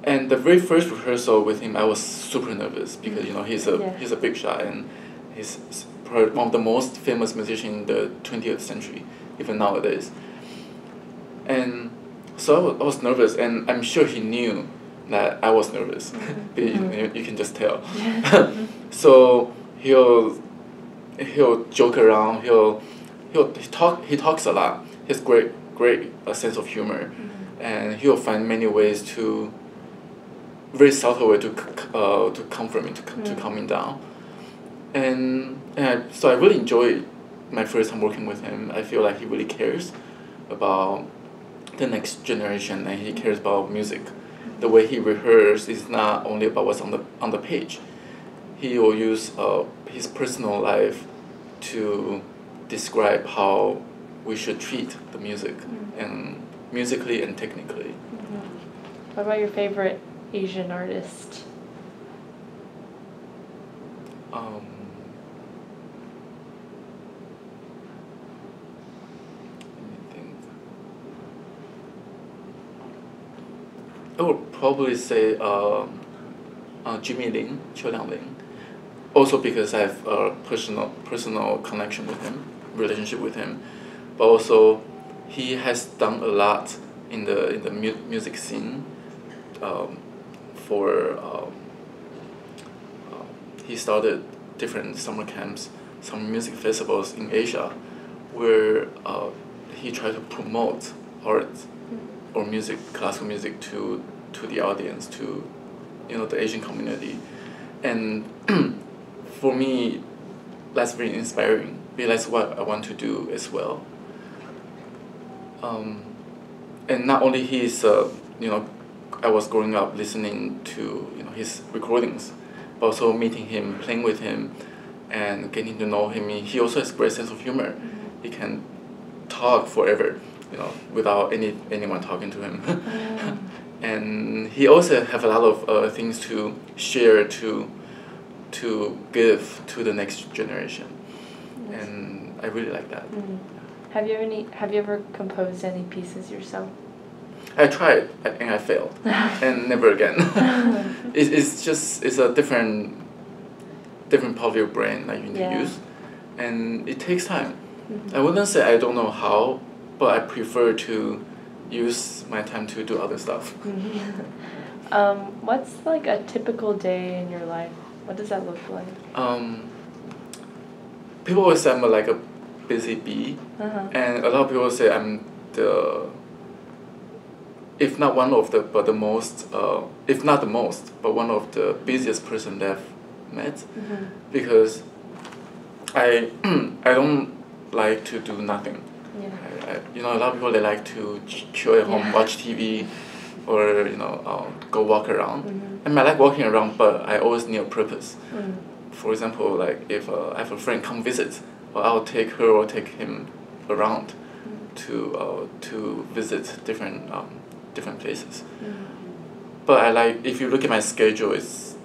And the very first rehearsal with him, I was super nervous because, you know, he's a big shot, and he's one of the most famous musicians in the 20th century, even nowadays. And so I was nervous, and I'm sure he knew that I was nervous. Mm-hmm. you can just tell. Yeah. So he'll joke around. He talks a lot. He has great sense of humor, mm-hmm. and he'll find many ways to. Very subtle way to comfort me, to calm me down, and so I really enjoyed my first time working with him. I feel like he really cares about the next generation, and he cares about music. The way he rehearses is not only about what's on the page. He will use his personal life to describe how we should treat the music, and musically and technically. Mm-hmm. What about your favorite Asian artist? Let me think. I would probably say Jimmy Lin, Qiu Liangling, also because I have a personal connection with him, relationship with him, but also he has done a lot in the music scene. He started different summer camps, some music festivals in Asia, where he tried to promote art or music, classical music, to the audience, to, you know, the Asian community, and for me, that's very inspiring. That's what I want to do as well. And not only he's you know. I was growing up listening to, you know, his recordings, but also meeting him, playing with him, and getting to know him. He also has a great sense of humor. Mm-hmm. He can talk forever, you know, without anyone talking to him. Mm-hmm. And he also have a lot of things to share, to give to the next generation. Yes. And I really like that. Mm-hmm. Have you ever composed any pieces yourself? I tried, and I failed, and never again. It's a different part of your brain that you need to use, and it takes time. Mm-hmm. I wouldn't say I don't know how, but I prefer to use my time to do other stuff. Mm-hmm. What's like a typical day in your life? What does that look like? People always say I'm like a busy bee, and a lot of people say I'm the. If not one of the, but the most, if not the most, but one of the busiest person that I've met, mm-hmm. because I don't like to do nothing. Yeah. You know, a lot of people, they like to chill at home, watch TV, or, you know, go walk around. Mm-hmm. I mean, I like walking around, but I always need a purpose. Mm-hmm. For example, like if I have a friend come visit, well, I'll take her or take him around to visit different places. Mm-hmm. But I like, if you look at my schedule, it's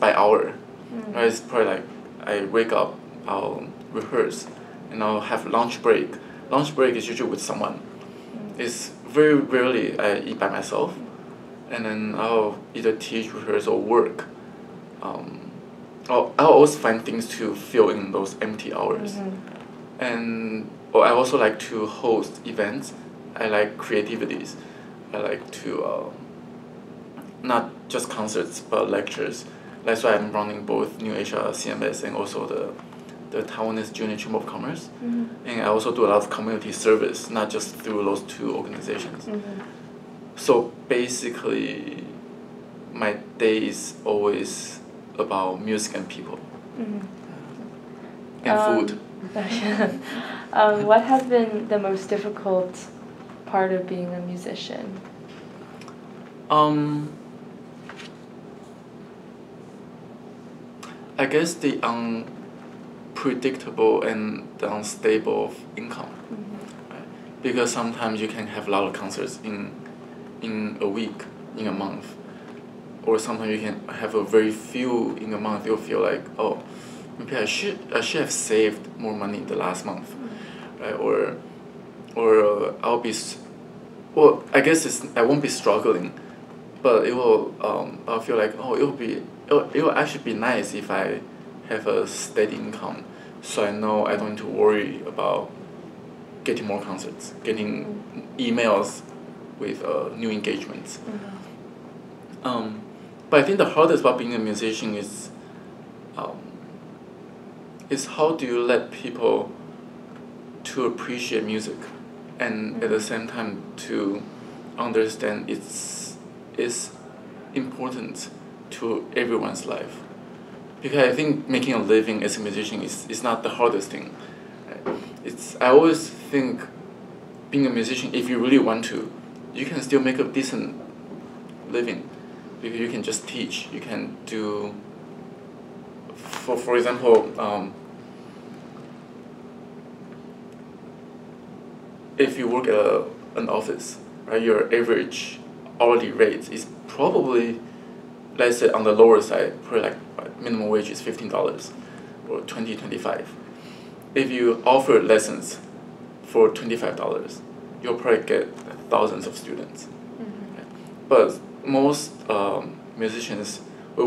by hour. Mm-hmm. Right? It's probably like I wake up, I'll rehearse, and I'll have lunch break. Lunch break is usually with someone. Mm-hmm. It's very rarely I eat by myself, and then I'll either teach, rehearse, or work. I'll always find things to fill in those empty hours. Mm-hmm. And I also like to host events. I like creativities. I like to, not just concerts, but lectures. That's why I'm running both New Asia CMS and also the Taiwanese Junior Chamber of Commerce. Mm-hmm. And I also do a lot of community service, not just through those two organizations. Mm-hmm. So basically, my day is always about music and people. Mm-hmm. And food. What has been the most difficult part of being a musician? I guess the unpredictable and the unstable of income. Mm-hmm. Right? Because sometimes you can have a lot of concerts in a week, in a month. Or sometimes you can have a very few in a month. You'll feel like, oh, maybe I should have saved more money in the last month, right? Or I'll be, well, I guess it's, I won't be struggling, but it will, I'll feel like, oh, it will actually be nice if I have a steady income, so I know I don't need to worry about getting more concerts, getting emails with new engagements. Mm-hmm. But I think the hardest part being a musician is how do you let people to appreciate music, and mm-hmm. at the same time to understand it's important to everyone's life. Because I think making a living as a musician is not the hardest thing. I always think being a musician, if you really want to, you can still make a decent living. Because you can just teach, you can do, for example, if you work at an office, right, your average hourly rate is probably, let's say on the lower side, probably like minimum wage is $15 or $20, $25. If you offer lessons for $25, you'll probably get thousands of students. Mm-hmm. Right? But most musicians, we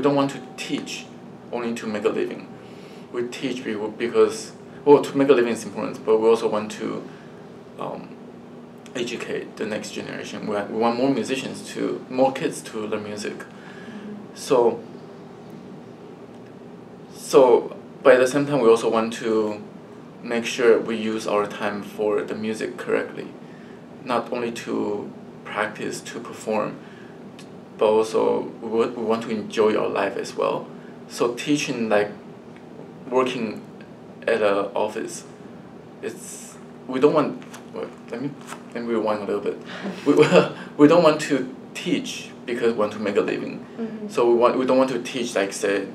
don't want to teach only to make a living. We teach people because, well, to make a living is important, but we also want to educate the next generation. We want more musicians to, more kids to learn music. Mm-hmm. So, but at the same time, we also want to make sure we use our time for the music correctly, not only to practice, to perform, but also we want to enjoy our life as well. So teaching, like working at an office, it's, we don't want, well, let me rewind a little bit. We don't want to teach because we want to make a living. Mm-hmm. So we don't want to teach, like, say,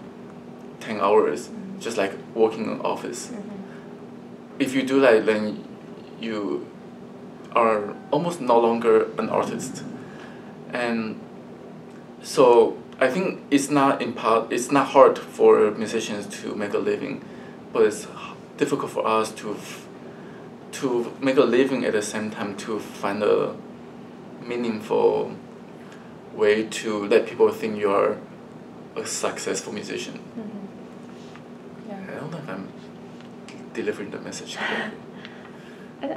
10 hours, mm-hmm. just like working in an office. Mm-hmm. If you do that, then you are almost no longer an artist. Mm-hmm. And so I think it's not hard for musicians to make a living, but it's difficult for us to make a living at the same time to find a meaningful way to let people think you are a successful musician. Mm-hmm. Yeah. I don't know if I'm delivering the message. I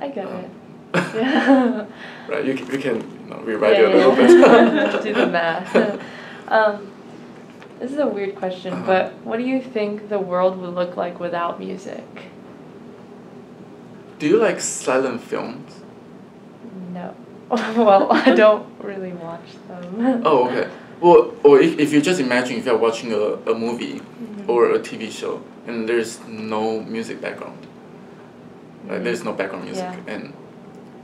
get it. Yeah. Right, you can rewrite it a little bit. Do the math. This is a weird question, uh-huh. but what do you think the world would look like without music? Do you like silent films? No. Well, I don't really watch them. Oh, okay. Well, or if you just imagine if you're watching a movie mm-hmm. or a TV show and there's no music background. Mm-hmm. Like, there's no background music. Yeah. And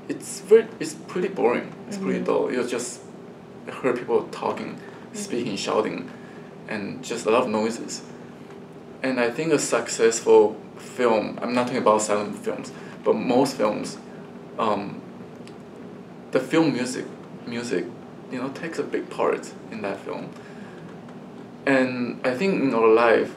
it's pretty boring. It's mm-hmm. pretty dull. You just hear people talking, speaking, shouting, and just a lot of noises. And I think a successful film, I'm not talking about silent films, but most films, the film music, takes a big part in that film. And I think in our life,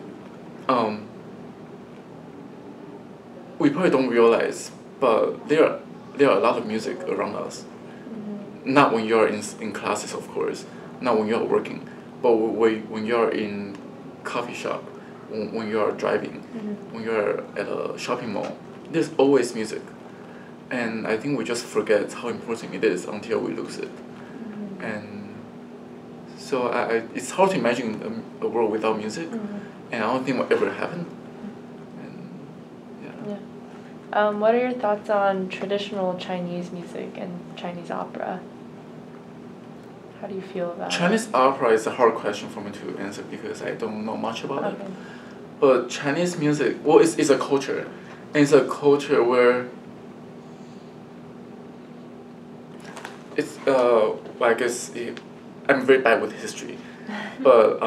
we probably don't realize, but there are a lot of music around us. Mm-hmm. Not when you're in classes, of course, not when you're working, but when you're in coffee shop, when you're driving, mm-hmm. when you're at a shopping mall, there's always music. And I think we just forget how important it is until we lose it. Mm-hmm. And so it's hard to imagine a world without music, mm-hmm. and I don't think it will ever happen. And, yeah. Yeah. What are your thoughts on traditional Chinese music and Chinese opera? How do you feel about Chinese it? Opera is a hard question for me to answer because I don't know much about it. But Chinese music, well, it's a culture. And it's a culture where it's, I guess I'm very bad with history. But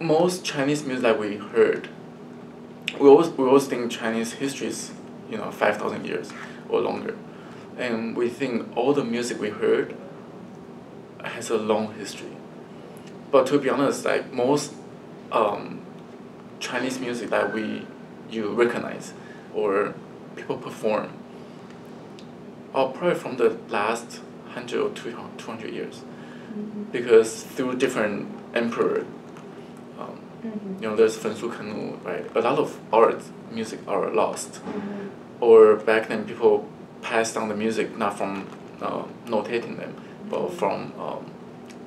most Chinese music that we heard, we always think Chinese history is, 5,000 years or longer. And we think all the music we heard has a long history, but to be honest, like most Chinese music that you recognize or people perform are probably from the last 100 or 200 years. Mm-hmm. Because through different emperors, mm-hmm. you know, there's Fen Su Kenu, right? A lot of art, music are lost. Mm-hmm. Or back then people passed down the music not from notating them, mm-hmm. but from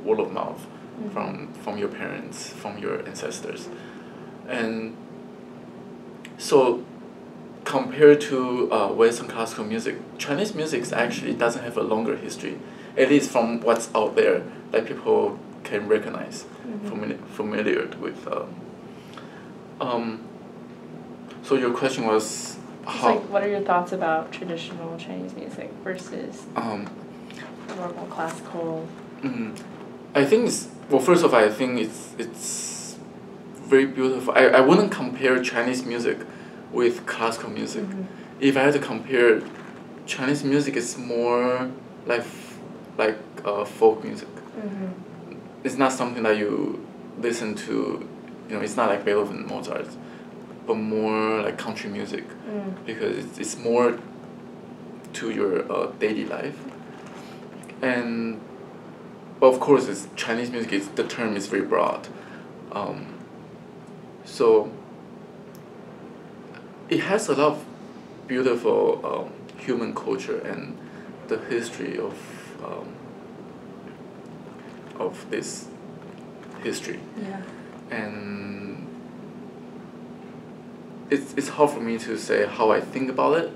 word of mouth, mm-hmm. from your parents, from your ancestors. And so compared to Western classical music, Chinese music actually doesn't have a longer history, at least from what's out there that people can recognize, mm-hmm. familiar with. So your question was how? It's like, what are your thoughts about traditional Chinese music versus normal classical? Mm-hmm. I think it's, well, first of all, I think it's very beautiful. I wouldn't compare Chinese music with classical music. Mm-hmm. If I had to compare, Chinese music is more like folk music. Mm-hmm. It's not something that you listen to, you know, it's not like Beethoven, Mozart, but more like country music, because it's more to your daily life. And of course, it's Chinese music, the term is very broad. So it has a lot of beautiful human culture and the history of this history. Yeah. And it's hard for me to say how I think about it,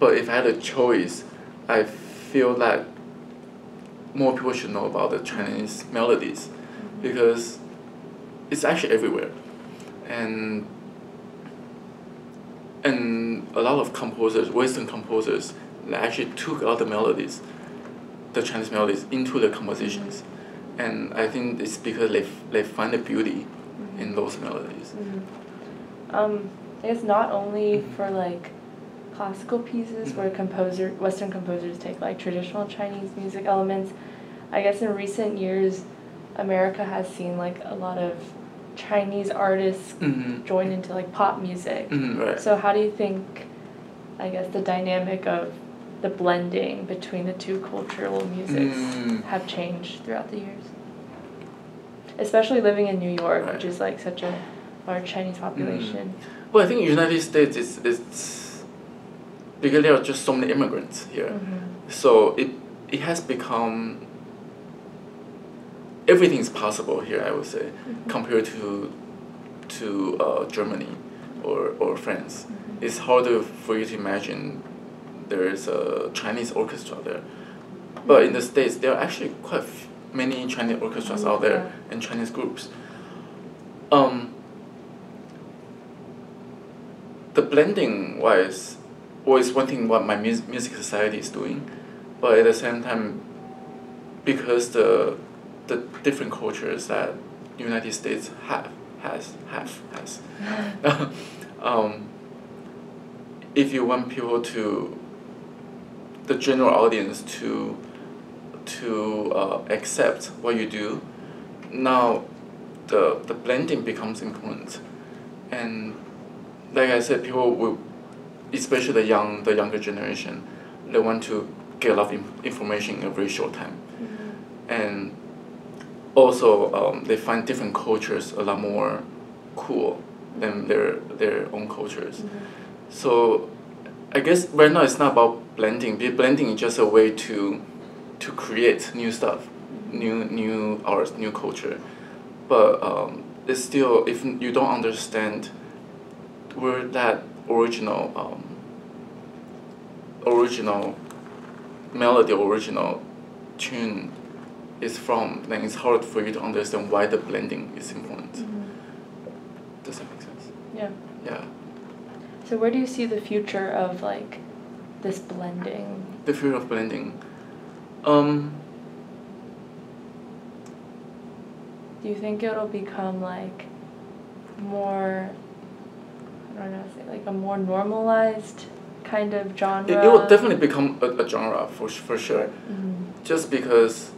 but if I had a choice, I feel that more people should know about the Chinese melodies, mm-hmm. because it's actually everywhere. And a lot of composers, Western composers, they actually took all the melodies, the Chinese melodies, into their compositions. Mm-hmm. And I think it's because they find the beauty mm-hmm. in those melodies. Mm-hmm. It's not only for like classical pieces mm-hmm. where Western composers take like traditional Chinese music elements. I guess in recent years, America has seen like a lot of Chinese artists mm-hmm. joined into like pop music. Mm-hmm, right. So how do you think, I guess, the dynamic of the blending between the two cultural musics have changed throughout the years? Especially living in New York, right. which is like such a large Chinese population. Well, I think in the United States, it's because there are just so many immigrants here. Mm-hmm. So it has become, everything's possible here, I would say, mm-hmm. compared to Germany or France. Mm-hmm. It's harder for you to imagine there is a Chinese orchestra there. Mm-hmm. But in the States, there are actually quite many Chinese orchestras mm-hmm. out there and Chinese groups. The blending-wise, is one thing what my music society is doing, but at the same time, because the different cultures that the United States has. If you want people the general audience to accept what you do, now the blending becomes important. And like I said, people will, especially the younger generation, they want to get a lot of information in a very short time. Mm-hmm. And also, they find different cultures a lot more cool than their own cultures. Mm-hmm. So, I guess right now it's not about blending. Blending is just a way to create new stuff, mm-hmm. new arts, new culture. But it's still, if you don't understand where that original melody, original tune is from, then it's hard for you to understand why the blending is important. Mm-hmm. Does that make sense? Yeah. Yeah. So where do you see the future of like this blending? The future of blending. Do you think it'll become like more, I don't know how to say, like a more normalized kind of genre? It will definitely become a genre for sure. Mm-hmm. Just because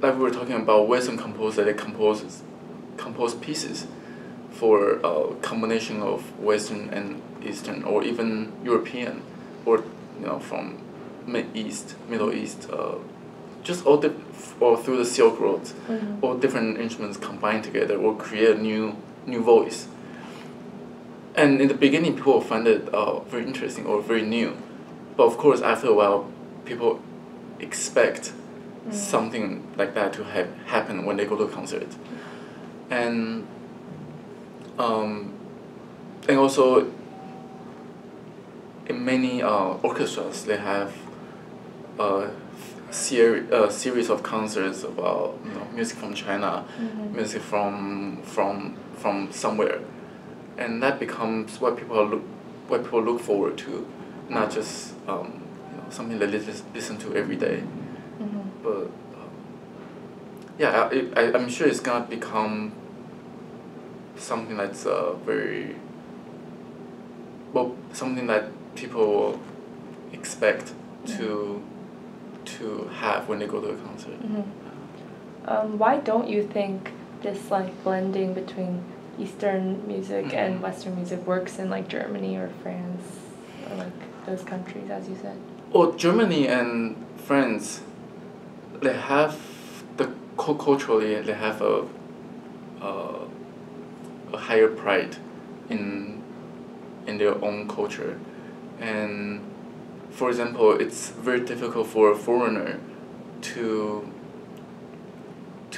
like we were talking about Western composers, they compose compose pieces for a combination of Western and Eastern, or even European, or from Middle East, just all through the Silk Roads, mm-hmm. all different instruments combined together will create a new voice. And in the beginning, people find it very interesting or very new, but of course, after a while, people expect mm-hmm. something like that to happen when they go to a concert, and also in many orchestras, they have a series of concerts about music from China, mm-hmm. music from somewhere. And that becomes what people look forward to, not just something that they just listen to every day. Mm-hmm. But yeah, I'm sure it's gonna become something that's something that people expect mm-hmm. to have when they go to a concert. Mm-hmm. Why don't you think this blending between Eastern music mm-hmm. and Western music works in Germany or France or those countries, as you said? Well, Germany and France, they have culturally they have a higher pride in their own culture, and for example, it's very difficult for a foreigner to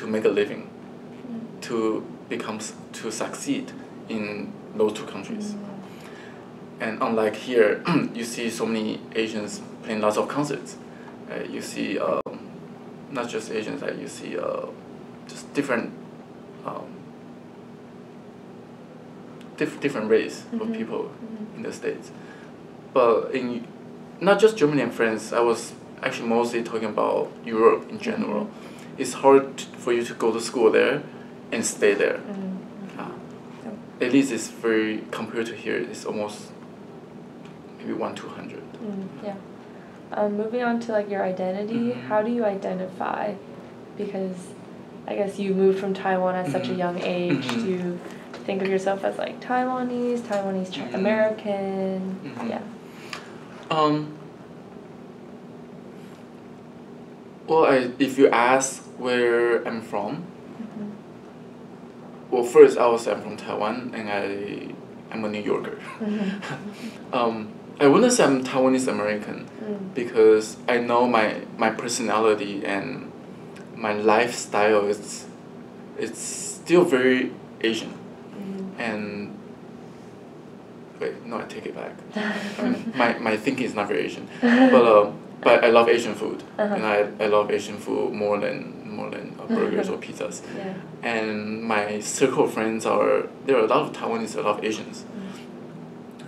make a living, mm-hmm. to succeed in those two countries. Mm-hmm. And unlike here, you see so many Asians playing lots of concerts. You see not just Asians, you see just different different race mm-hmm. of people mm-hmm. in the States. But in not just Germany and France, I was actually mostly talking about Europe in general. Mm-hmm. It's hard for you to go to school there and stay there. Mm-hmm. At least it's very, compared to here, it's almost maybe 1 to 200. Mm-hmm. Yeah. Moving on to your identity, mm-hmm. how do you identify? Because I guess you moved from Taiwan at mm-hmm. such a young age. Mm-hmm. Do you think of yourself as Taiwanese, mm-hmm. American? Mm-hmm. Yeah. Well, if you ask where I'm from, well, first I was I'm from Taiwan, and I'm a New Yorker. Mm-hmm. I wouldn't say I'm Taiwanese American, because I know my personality and my lifestyle it's still very Asian, and wait, no, I take it back. I mean, my thinking is not very Asian, but I love Asian food, uh-huh. and I love Asian food more than burgers or pizzas. Yeah. And my circle of friends there are a lot of Taiwanese, a lot of Asians.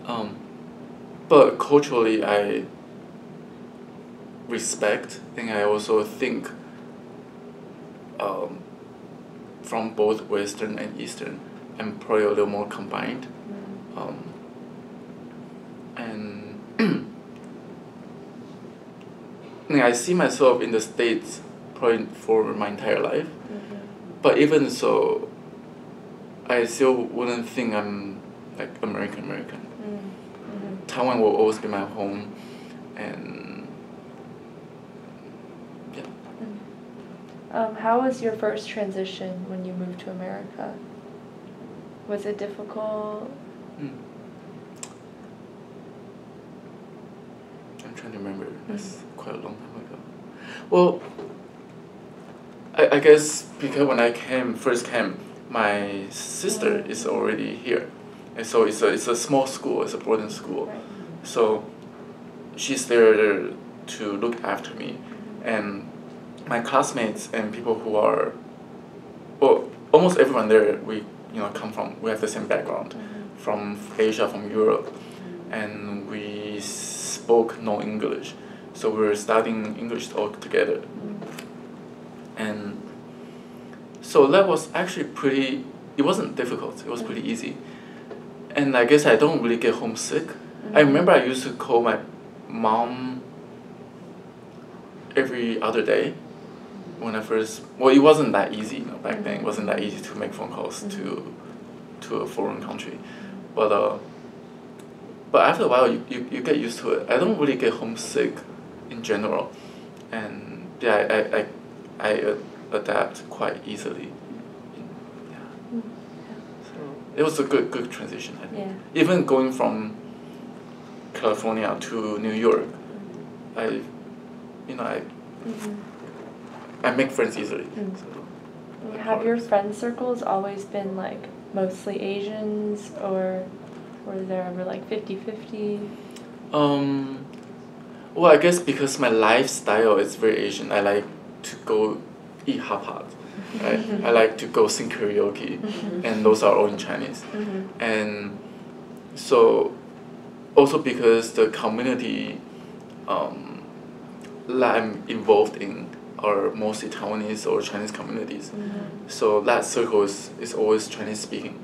Mm. But culturally, I respect, and I also think from both Western and Eastern, I'm probably a little more combined. Mm. And I see myself in the States probably for my entire life, mm-hmm. but even so, I still wouldn't think I'm American. Mm-hmm. Taiwan will always be my home, and yeah. Mm-hmm. How was your first transition when you moved to America? Was it difficult? Mm. I'm trying to remember. Mm-hmm. That's quite a long time ago. Well, I guess because when I first came, my sister is already here, and so it's a small school, it's a boarding school, right. So she's there to look after me, and my classmates and people who are, well, almost everyone there we have the same background, mm-hmm. from Asia, from Europe, and we spoke no English, so we were studying English all together. Mm-hmm. And so that was actually it wasn't difficult, it was pretty easy. And I guess I don't really get homesick. Mm-hmm. I remember I used to call my mom every other day when I first, well, it wasn't that easy, you know, back then. It wasn't that easy to make phone calls to a foreign country, but after a while you get used to it. I don't really get homesick in general, and yeah, I adapt quite easily. Yeah. So it was a good transition, I think. Yeah. Even going from California to New York, I I make friends easily. So, like, have your friend circles always been like mostly Asians, or were there ever like 50-50? Well, I guess because my lifestyle is very Asian, I like to go eat hotpot, right? I like to go sing karaoke, and those are all in Chinese. And so, also because the community that I'm involved in are mostly Taiwanese or Chinese communities, so that circle is always Chinese speaking.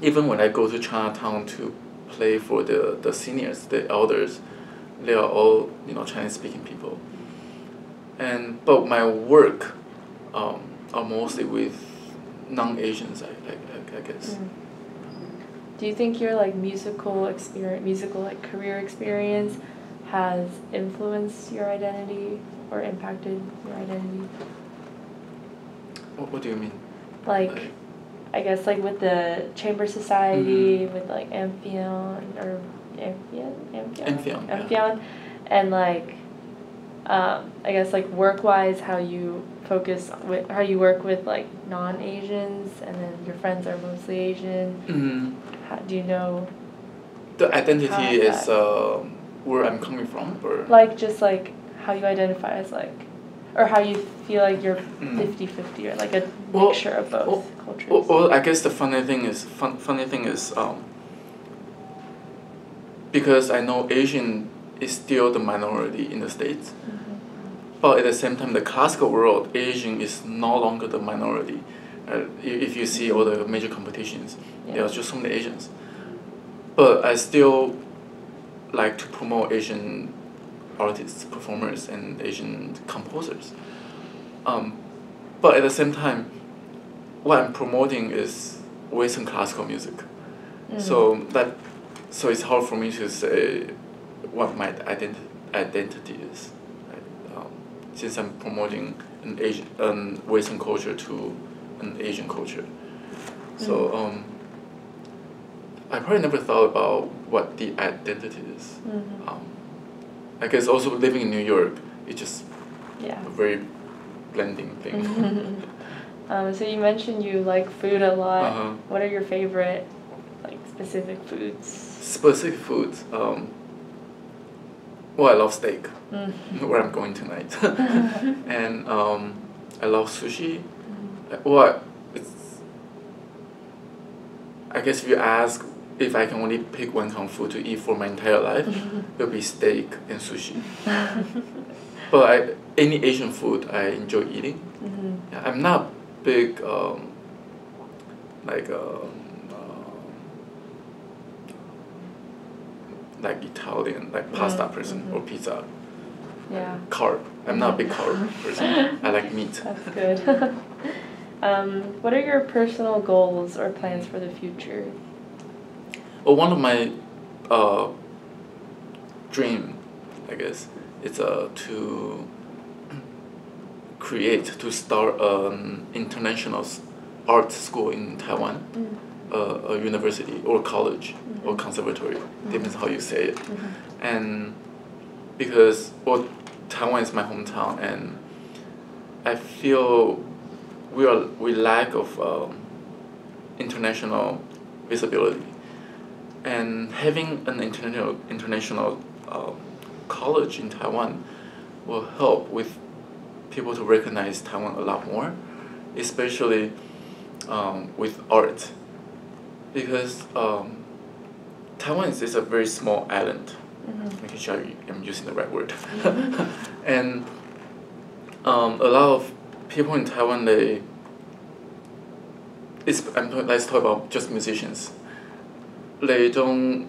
Even when I go to Chinatown to play for the seniors, the elders, they are all, you know, Chinese speaking people. And but my work are mostly with non-Asians, I guess. Do you think your like musical career experience has influenced your identity or impacted your identity? What do you mean? Like, I guess like with the Chamber Society, with like Amphion, and like, I guess like work-wise, how you work with like non-Asians, and then your friends are mostly Asian. How do you know? The identity is where I'm coming from, or like just like how you identify as like, or how you feel like you're 50-50, or like a mixture of both cultures. Well, I guess the funny thing is because I know Asian is still the minority in the States, but at the same time, the classical world, Asian is no longer the minority. If you see all the major competitions, there are just so many Asians. But I still like to promote Asian artists, performers, and Asian composers. But at the same time, what I'm promoting is Western classical music. So it's hard for me to say what my identity is, right? Since I'm promoting an Western culture to an Asian culture. So I probably never thought about what the identity is. I guess also living in New York, it's just a very blending thing. So you mentioned you like food a lot. What are your favorite, like, specific foods? Specific foods? Well, I love steak, where I'm going tonight. And I love sushi. Well, I guess if you ask if I can only pick one kind of food to eat for my entire life, it would be steak and sushi. But any Asian food I enjoy eating. I'm not big like Italian, like pasta person, or pizza. Carb. I'm not a big carb person. I like meat. That's good. What are your personal goals or plans for the future? Well, one of my dream, I guess, is to start an international art school in Taiwan, a university or college or conservatory, depends how you say it. And because, well, Taiwan is my hometown, and I feel we lack of international visibility, and having an international college in Taiwan will help with people to recognize Taiwan a lot more, especially with art, because Taiwan is a very small island. Making sure I'm using the right word. And a lot of people in Taiwan, let's talk about just musicians. They don't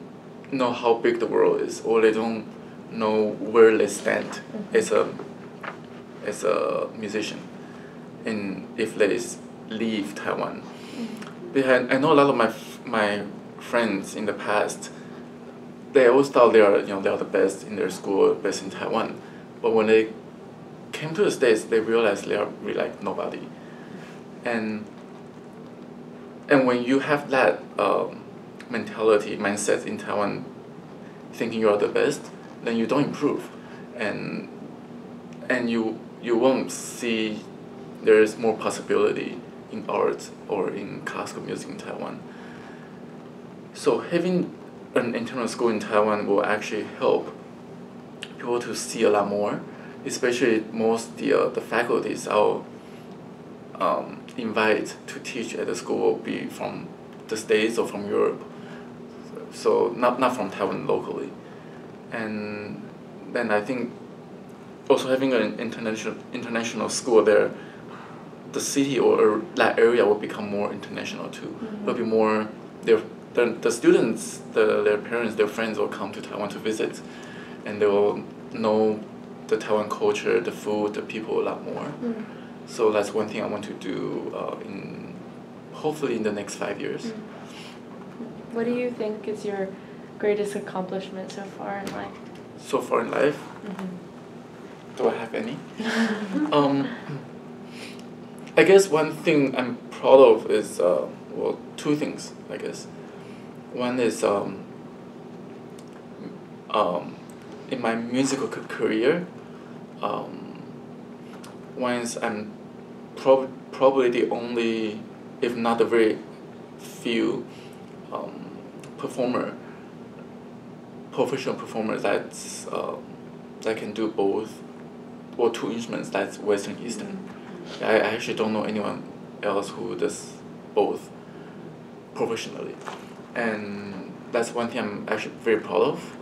know how big the world is, or they don't know where they stand as a as a musician, and if they leave Taiwan, I know a lot of my friends in the past. They always thought they are the best in their school, best in Taiwan, but when they came to the States, they realized they are really like nobody, and when you have that mindset in Taiwan, thinking you are the best, then you don't improve, and you won't see there is more possibility in art or in classical music in Taiwan. So having an internal school in Taiwan will actually help people to see a lot more, especially most the faculties I'll invite to teach at the school will be from the States or from Europe, so not from Taiwan locally. And then I think also having an international school there, the city or that area will become more international too. Mm-hmm. There'll be more the students, their parents, their friends will come to Taiwan to visit, and they will know the Taiwan culture, the food, the people a lot more. Mm. So that's one thing I want to do hopefully in the next 5 years. Mm. What do you think is your greatest accomplishment so far in life? So far in life? Mm-hmm. Do I have any? I guess one thing I'm proud of is, well, two things, I guess. One is in my musical career, once I'm probably the only, if not the very few, professional performer that's that can do both or two instruments. That's Western Eastern. Mm-hmm. I actually don't know anyone else who does both professionally, and that's one thing I'm actually very proud of.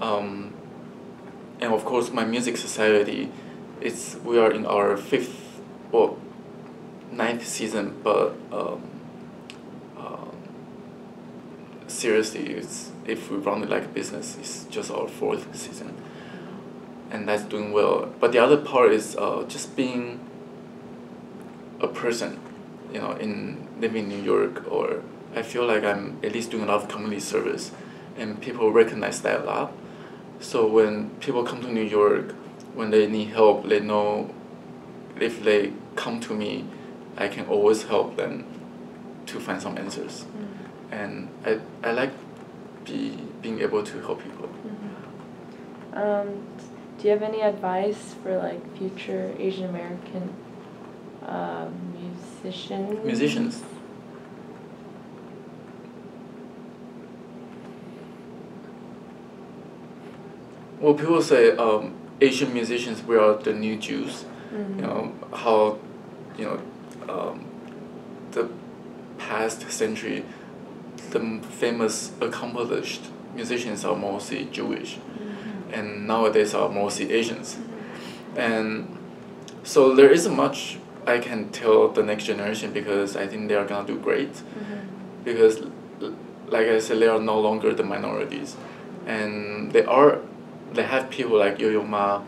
And of course, my music society, we are in our 9th season, but seriously, if we run it like a business, it's just our 4th season, and that's doing well. But the other part is just being a person, in living in New York, or I feel like I'm at least doing a lot of community service, and people recognize that a lot. So when people come to New York, when they need help, they know if they come to me, I can always help them to find some answers. Mm-hmm. And I like being able to help people. Mm-hmm. Do you have any advice for future Asian American musicians? Well, people say Asian musicians, we are the new Jews. Mm-hmm. The past century, the famous accomplished musicians are mostly Jewish, mm-hmm. and nowadays are mostly Asians. Mm-hmm. And so there isn't much I can tell the next generation, because I think they are gonna do great, mm-hmm. because, like I said, they are no longer the minorities, and they have people like Yo-Yo Ma,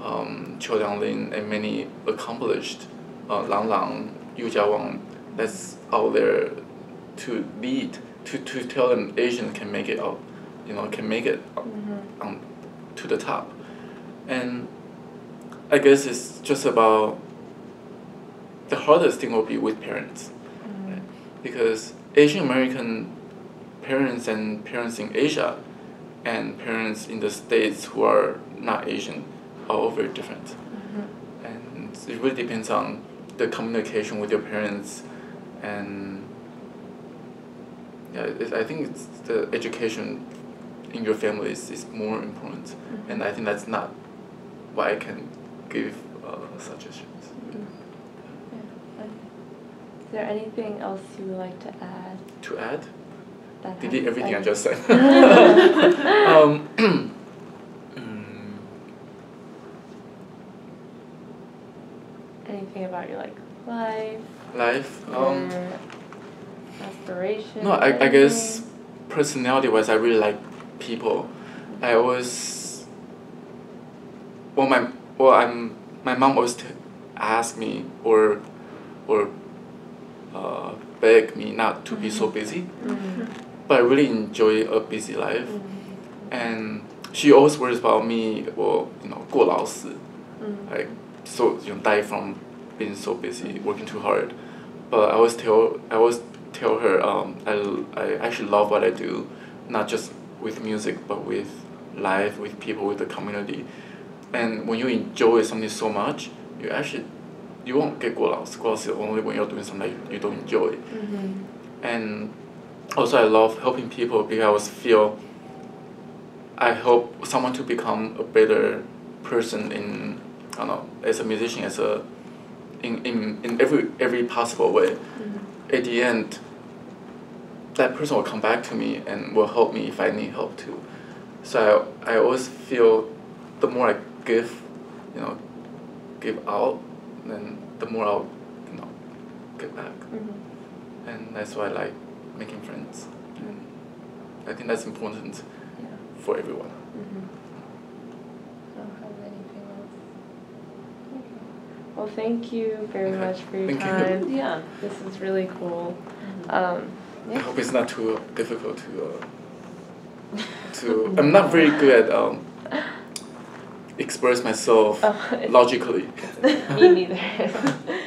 Qiu Liangling, and many accomplished, Lang, Yu Jiawang, that's out there to lead, to tell them Asians can make it out, can make it mm-hmm. To the top. And I guess it's just about, the hardest thing will be with parents, mm-hmm. right? Because Asian American parents and parents in Asia and parents in the States who are not Asian are all very different. Mm-hmm. And it really depends on the communication with your parents, and yeah, I think it's the education in your family is more important. Mm-hmm. And I think that's not why I can give suggestions. Mm-hmm. Yeah. Is there anything else you would like to add? Did everything I just said. Anything about your life? Life. Aspiration. No, I guess personality-wise, I really like people. Mm-hmm. I'm my mom always asked me or beg me not to be so busy. Mm-hmm. But I really enjoy a busy life. Mm-hmm. And she always worries about me, well, you know, 过劳死, mm-hmm. like, so, you know, die from being so busy, working too hard. But I always tell her, I actually love what I do, not just with music, but with life, with people, with the community. And when you enjoy something so much, you won't get 过劳死 only when you're doing something you don't enjoy. Mm-hmm. And also I love helping people because I always feel I help someone to become a better person in, I don't know, as a musician, as a in every possible way. Mm-hmm. At the end, that person will come back to me and will help me if I need help too. So I always feel the more I give, you know, give out, then the more I'll, you know, get back. Mm-hmm. And that's why I like making friends. And I think that's important, yeah, for everyone. Mm-hmm. I don't have anything else. Okay. Well, thank you very much for your time. You. Yeah, this is really cool. Mm-hmm. Yeah. I hope it's not too difficult to I'm not very good at express myself logically. Me neither.